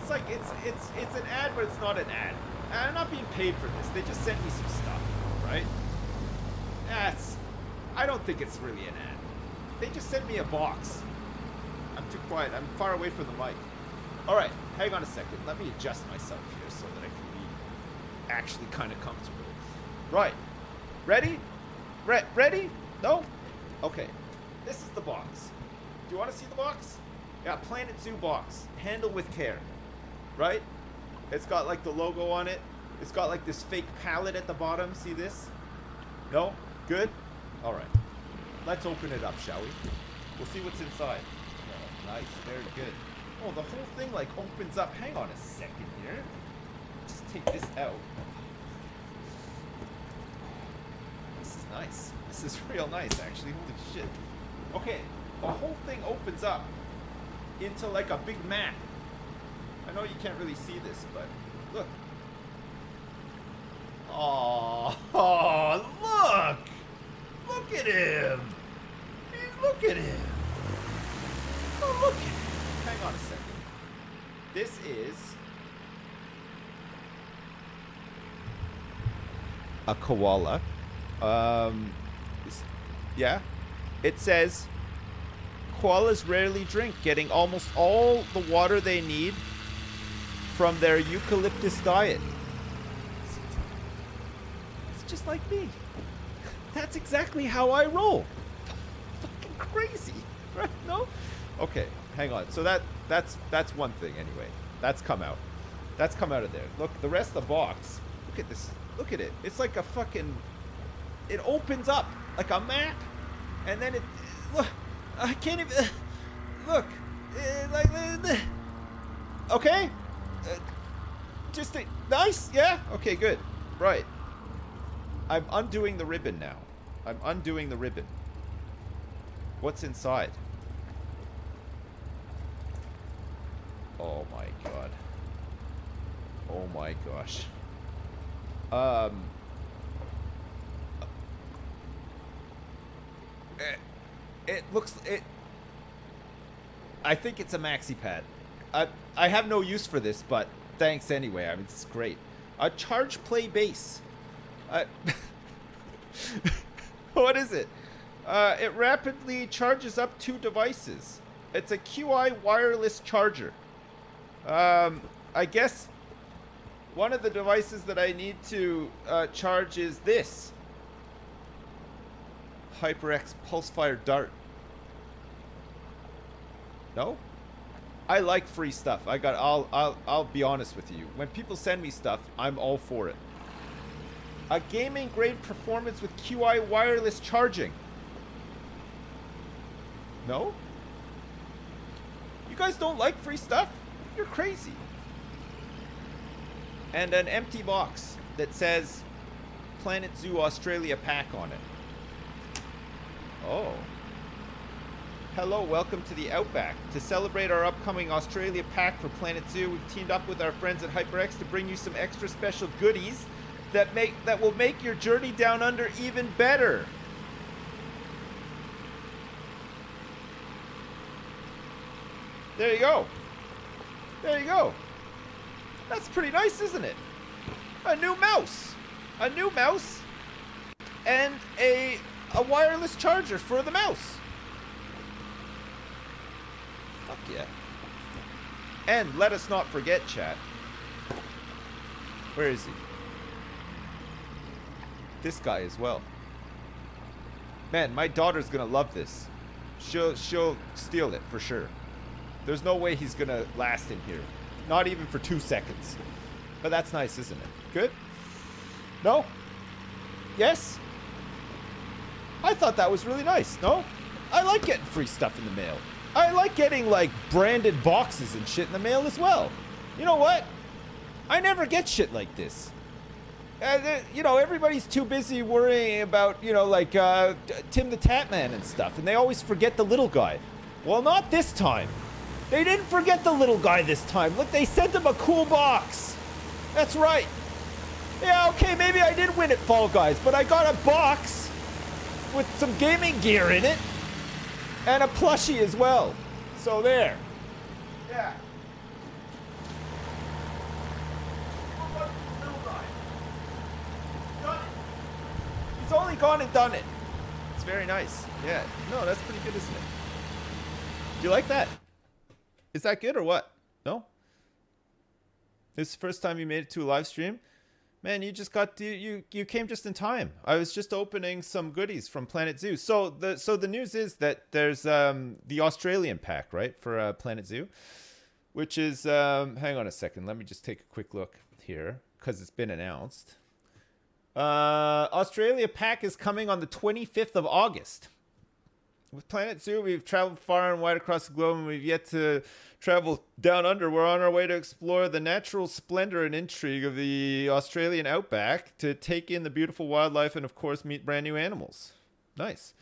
It's like it's an ad, but it's not an ad. I'm not being paid for this. They just sent me some stuff, right? That's... I don't think it's really an ad. They just sent me a box. I'm too quiet. I'm far away from the mic. Alright, hang on a second. Let me adjust myself here so that I can be actually kind of comfortable. Right. Ready? Ready? No? Okay. This is the box. Do you want to see the box? Yeah, Planet Zoo box. Handle with care. Right? It's got like the logo on it. It's got like this fake palette at the bottom. See this? No? Good? Alright. Let's open it up, shall we? We'll see what's inside. Oh, nice. Very good. Oh, the whole thing like opens up. Hang on a second here. Just take this out. This is nice. This is real nice, actually. Holy shit. Okay. The whole thing opens up into like a big map. I know you can't really see this, but look. Oh, look! Look at him! Look at him! Oh, look at him! Hang on a second. This is... a koala. Yeah. It says, koalas rarely drink, getting almost all the water they need from their eucalyptus diet. It's just like me. That's exactly how I roll. Fucking crazy, right? No? Okay, hang on. So that's one thing anyway. That's come out. That's come out of there. Look, the rest of the box. Look at this. Look at it. It's like a fucking... It opens up like a map, and then it... Look, I can't even... Look. Like... Okay. Just a... Nice? Yeah? Okay, good. Right. I'm undoing the ribbon now. I'm undoing the ribbon. What's inside? Oh my god. Oh my gosh. It looks... it. I think it's a maxi pad. I have no use for this, but thanks anyway. I mean, it's great. A charge play base. What is it? It rapidly charges up two devices. It's a QI wireless charger. I guess one of the devices that I need to charge is this HyperX Pulsefire Dart. No, I like free stuff. I got. I'll be honest with you. When people send me stuff, I'm all for it. A gaming-grade performance with QI wireless charging. No? You guys don't like free stuff? You're crazy. And an empty box that says Planet Zoo Australia pack on it. Oh. Hello, welcome to the Outback. To celebrate our upcoming Australia pack for Planet Zoo, we've teamed up with our friends at HyperX to bring you some extra special goodies that will make your journey down under even better. There you go. There you go. That's pretty nice, isn't it? A new mouse. A new mouse and a wireless charger for the mouse. Fuck yeah. And let us not forget, chat. Where is he? This guy as well. Man, my daughter's gonna love this. She'll steal it for sure. There's no way he's gonna last in here. Not even for 2 seconds. But that's nice, isn't it? Good? No? Yes? I thought that was really nice, no? I like getting free stuff in the mail. I like getting like branded boxes and shit in the mail as well. You know what? I never get shit like this. You know, everybody's too busy worrying about, you know, like Tim the Tatman and stuff, and they always forget the little guy. Well, not this time. They didn't forget the little guy this time. Look, they sent him a cool box. That's right. Yeah, okay, maybe I did win at Fall Guys, but I got a box with some gaming gear in it and a plushie as well. So there. Yeah. totally gone and done it. It's very nice. Yeah. No, that's pretty good, isn't it? Do you like that? Is that good or what? No? This is the first time you made it to a live stream? Man, you just got to, you came just in time. I was just opening some goodies from Planet Zoo. So the news is that there's the Australian pack, right, for Planet Zoo, which is hang on a second. Let me just take a quick look here because it's been announced. Australia pack is coming on the 25th of August. With Planet Zoo, we've traveled far and wide across the globe, and we've yet to travel down under. We're on our way to explore the natural splendor and intrigue of the Australian outback, to take in the beautiful wildlife and, of course, meet brand new animals. Nice.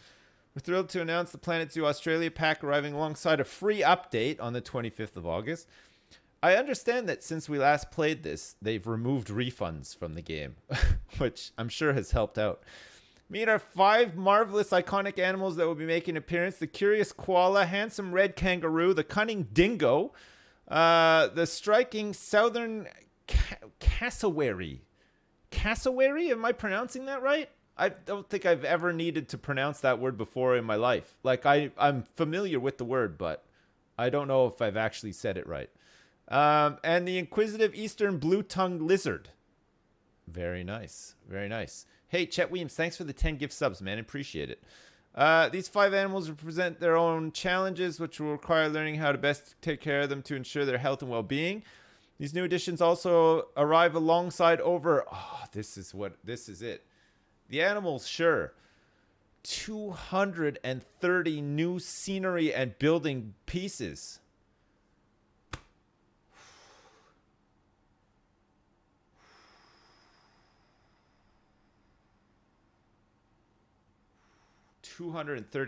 We're thrilled to announce the Planet Zoo Australia pack arriving alongside a free update on the 25th of August. I understand that since we last played this, they've removed refunds from the game, which I'm sure has helped out. Meet our five marvelous iconic animals that will be making an appearance. The curious koala, handsome red kangaroo, the cunning dingo, the striking southern cassowary. Cassowary? Am I pronouncing that right? I don't think I've ever needed to pronounce that word before in my life. Like, I'm familiar with the word, but I don't know if I've actually said it right. And the inquisitive eastern blue-tongued lizard. Very nice. Very nice. Hey, Chet Weems, thanks for the 10 gift subs, man. Appreciate it. These five animals represent their own challenges, which will require learning how to best take care of them to ensure their health and well-being. These new additions also arrive alongside over... Oh, this is it. The animals, sure. 230 new scenery and building pieces.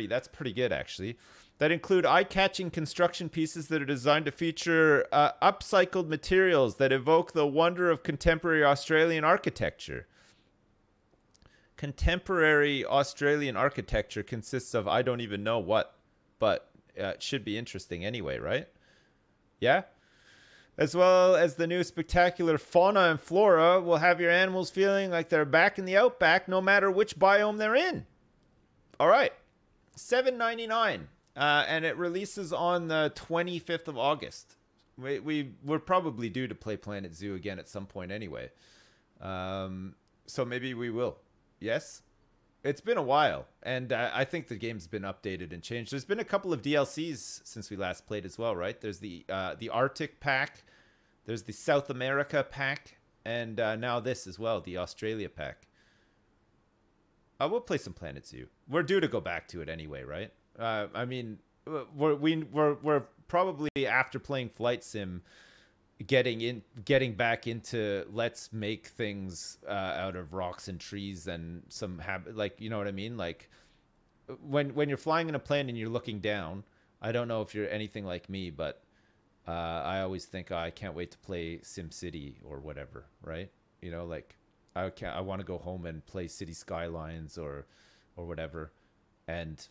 That's pretty good, actually. That include eye-catching construction pieces that are designed to feature upcycled materials that evoke the wonder of contemporary Australian architecture. Contemporary Australian architecture consists of I don't even know what, but it should be interesting anyway, right? Yeah? As well as the new spectacular fauna and flora will have your animals feeling like they're back in the outback no matter which biome they're in. All right, $7.99, and it releases on the 25th of August. We're probably due to play Planet Zoo again at some point anyway, so maybe we will. Yes? It's been a while, and I think the game's been updated and changed. There's been a couple of DLCs since we last played as well, right? There's the Arctic pack, there's the South America pack, and now this as well, the Australia pack. We'll play some Planet Zoo. We're due to go back to it anyway, right? I mean, we're probably after playing Flight Sim, getting back into let's make things out of rocks and trees and some like, you know what I mean? Like when you're flying in a plane and you're looking down. I don't know if you're anything like me, but I always think, oh, I can't wait to play SimCity or whatever, right? You know, like. I want to go home and play City Skylines or whatever, and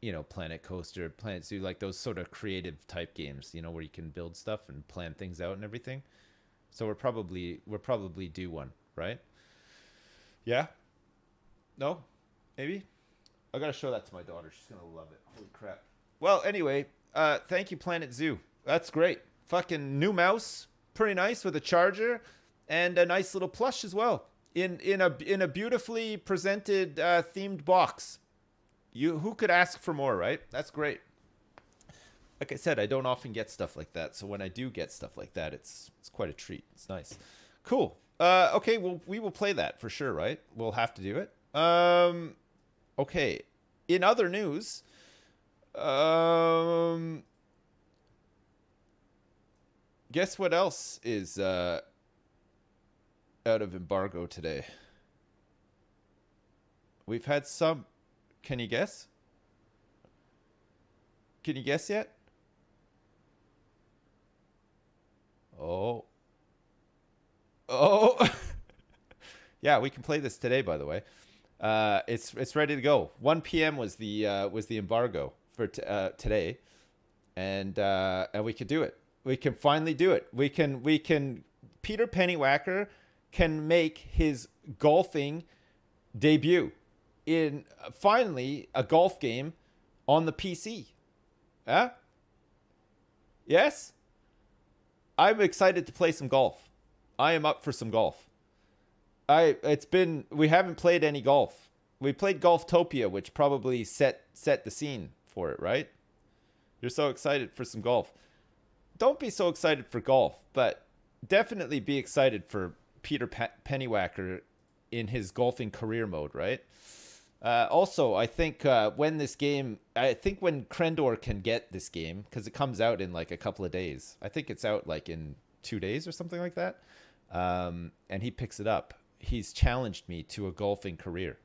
you know, Planet Coaster, Planet Zoo, like those sort of creative type games, you know, where you can build stuff and plan things out and everything. So we're probably due one, right? Yeah. No, maybe. I gotta show that to my daughter. She's gonna love it. Holy crap. Well, anyway, thank you, Planet Zoo. That's great. Fucking new mouse, pretty nice with a charger. And a nice little plush as well, in a beautifully presented themed box. Who could ask for more, right? That's great. Like I said, I don't often get stuff like that, so when I do get stuff like that, it's quite a treat. It's nice, cool. Okay, well we will play that for sure, right? We'll have to do it. Okay. In other news, guess what else is out of embargo today? We've had some. Can you guess? Can you guess yet? Oh Yeah, we can play this today, by the way. It's ready to go. 1 p.m. was the embargo for today, and we could do it. We can finally do it. We can Peter Pennywacker can make his golfing debut. in finally a golf game on the PC. Huh? Yes? I'm excited to play some golf. I am up for some golf. We haven't played any golf. We played Golftopia, which probably set the scene for it, right? You're so excited for some golf. Don't be so excited for golf, but definitely be excited for Peter Pennywacker in his golfing career mode, right? Also, I think when Krendor can get this game, because it comes out in like a couple of days. I think it's out like in 2 days or something like that. And he picks it up. He's challenged me to a golfing career.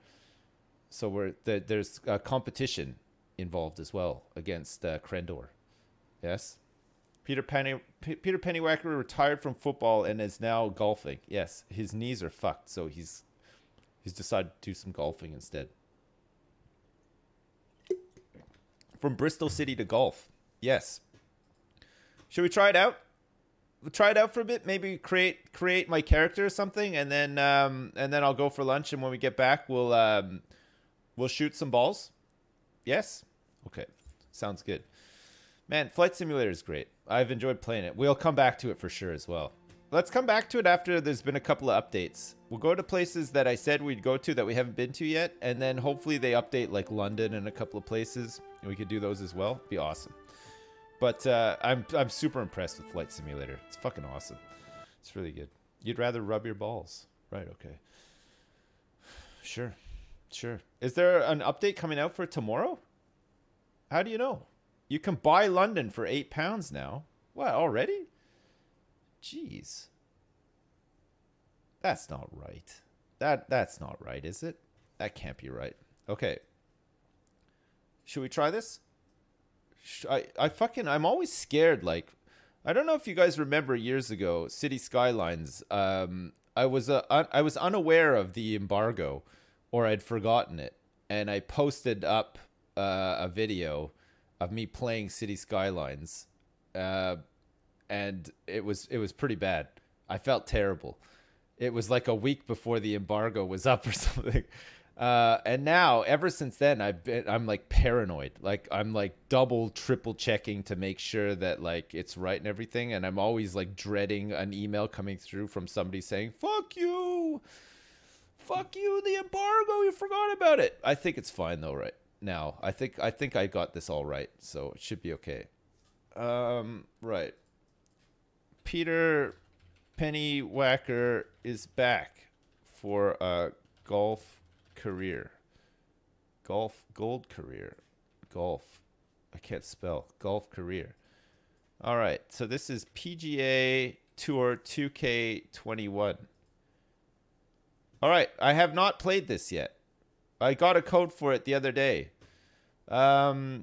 So there's a competition involved as well against Krendor. Yes? Peter Pennywacker retired from football and is now golfing. Yes, his knees are fucked, so he's decided to do some golfing instead. From Bristol City to golf. Yes. Should we try it out? We'll try it out for a bit. Maybe create my character or something, and then I'll go for lunch. And when we get back, we'll shoot some balls. Yes. Okay. Sounds good. Man, Flight Simulator is great. I've enjoyed playing it. We'll come back to it for sure as well. Let's come back to it after there's been a couple of updates. We'll go to places that I said we'd go to that we haven't been to yet, and then hopefully they update like London and a couple of places, and we could do those as well. Be awesome. But I'm super impressed with Flight Simulator. It's fucking awesome. It's really good. You'd rather rub your balls, right? Okay. Sure, sure. Is there an update coming out for tomorrow? How do you know? You can buy London for £8 now. What, already? Jeez. That's not right. That's not right, is it? That can't be right. Okay. Should we try this? I'm always scared. Like, I don't know if you guys remember years ago, City Skylines. I was unaware of the embargo, or I'd forgotten it, and I posted up a video of me playing City Skylines, and it was pretty bad. I felt terrible. It was like a week before the embargo was up or something. And now, ever since then, I'm like paranoid. Like, I'm like double, triple checking to make sure that like it's right and everything. And I'm always like dreading an email coming through from somebody saying, fuck you, the embargo, you forgot about it." I think it's fine though, right now. I think I got this all right, so it should be okay. Right. Peter Pennywacker is back for a golf career. Golf gold career. Golf. I can't spell. Golf career. All right. So this is PGA Tour 2K21. All right. I have not played this yet. I got a code for it the other day. 2K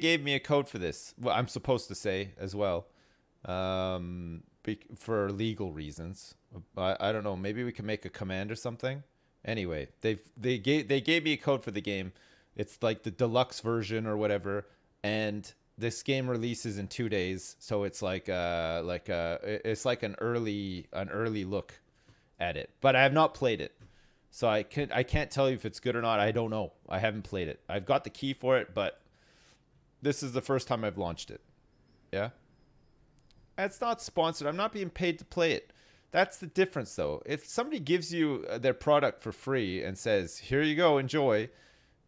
gave me a code for this. Well, I'm supposed to say as well. For legal reasons. I don't know. Maybe we can make a command or something. Anyway, they gave me a code for the game. It's like the deluxe version or whatever, and this game releases in 2 days, so it's like an early look at it. But I have not played it, so I can't tell you if it's good or not. I don't know. I haven't played it. I've got the key for it, but this is the first time I've launched it. Yeah, it's not sponsored. I'm not being paid to play it. That's the difference, though. If somebody gives you their product for free and says, here you go, enjoy,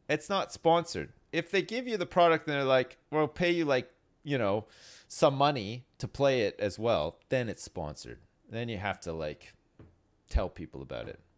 it's not sponsored. If they give you the product and they're like, well, pay you like, you know, some money to play it as well, then it's sponsored. Then you have to like tell people about it.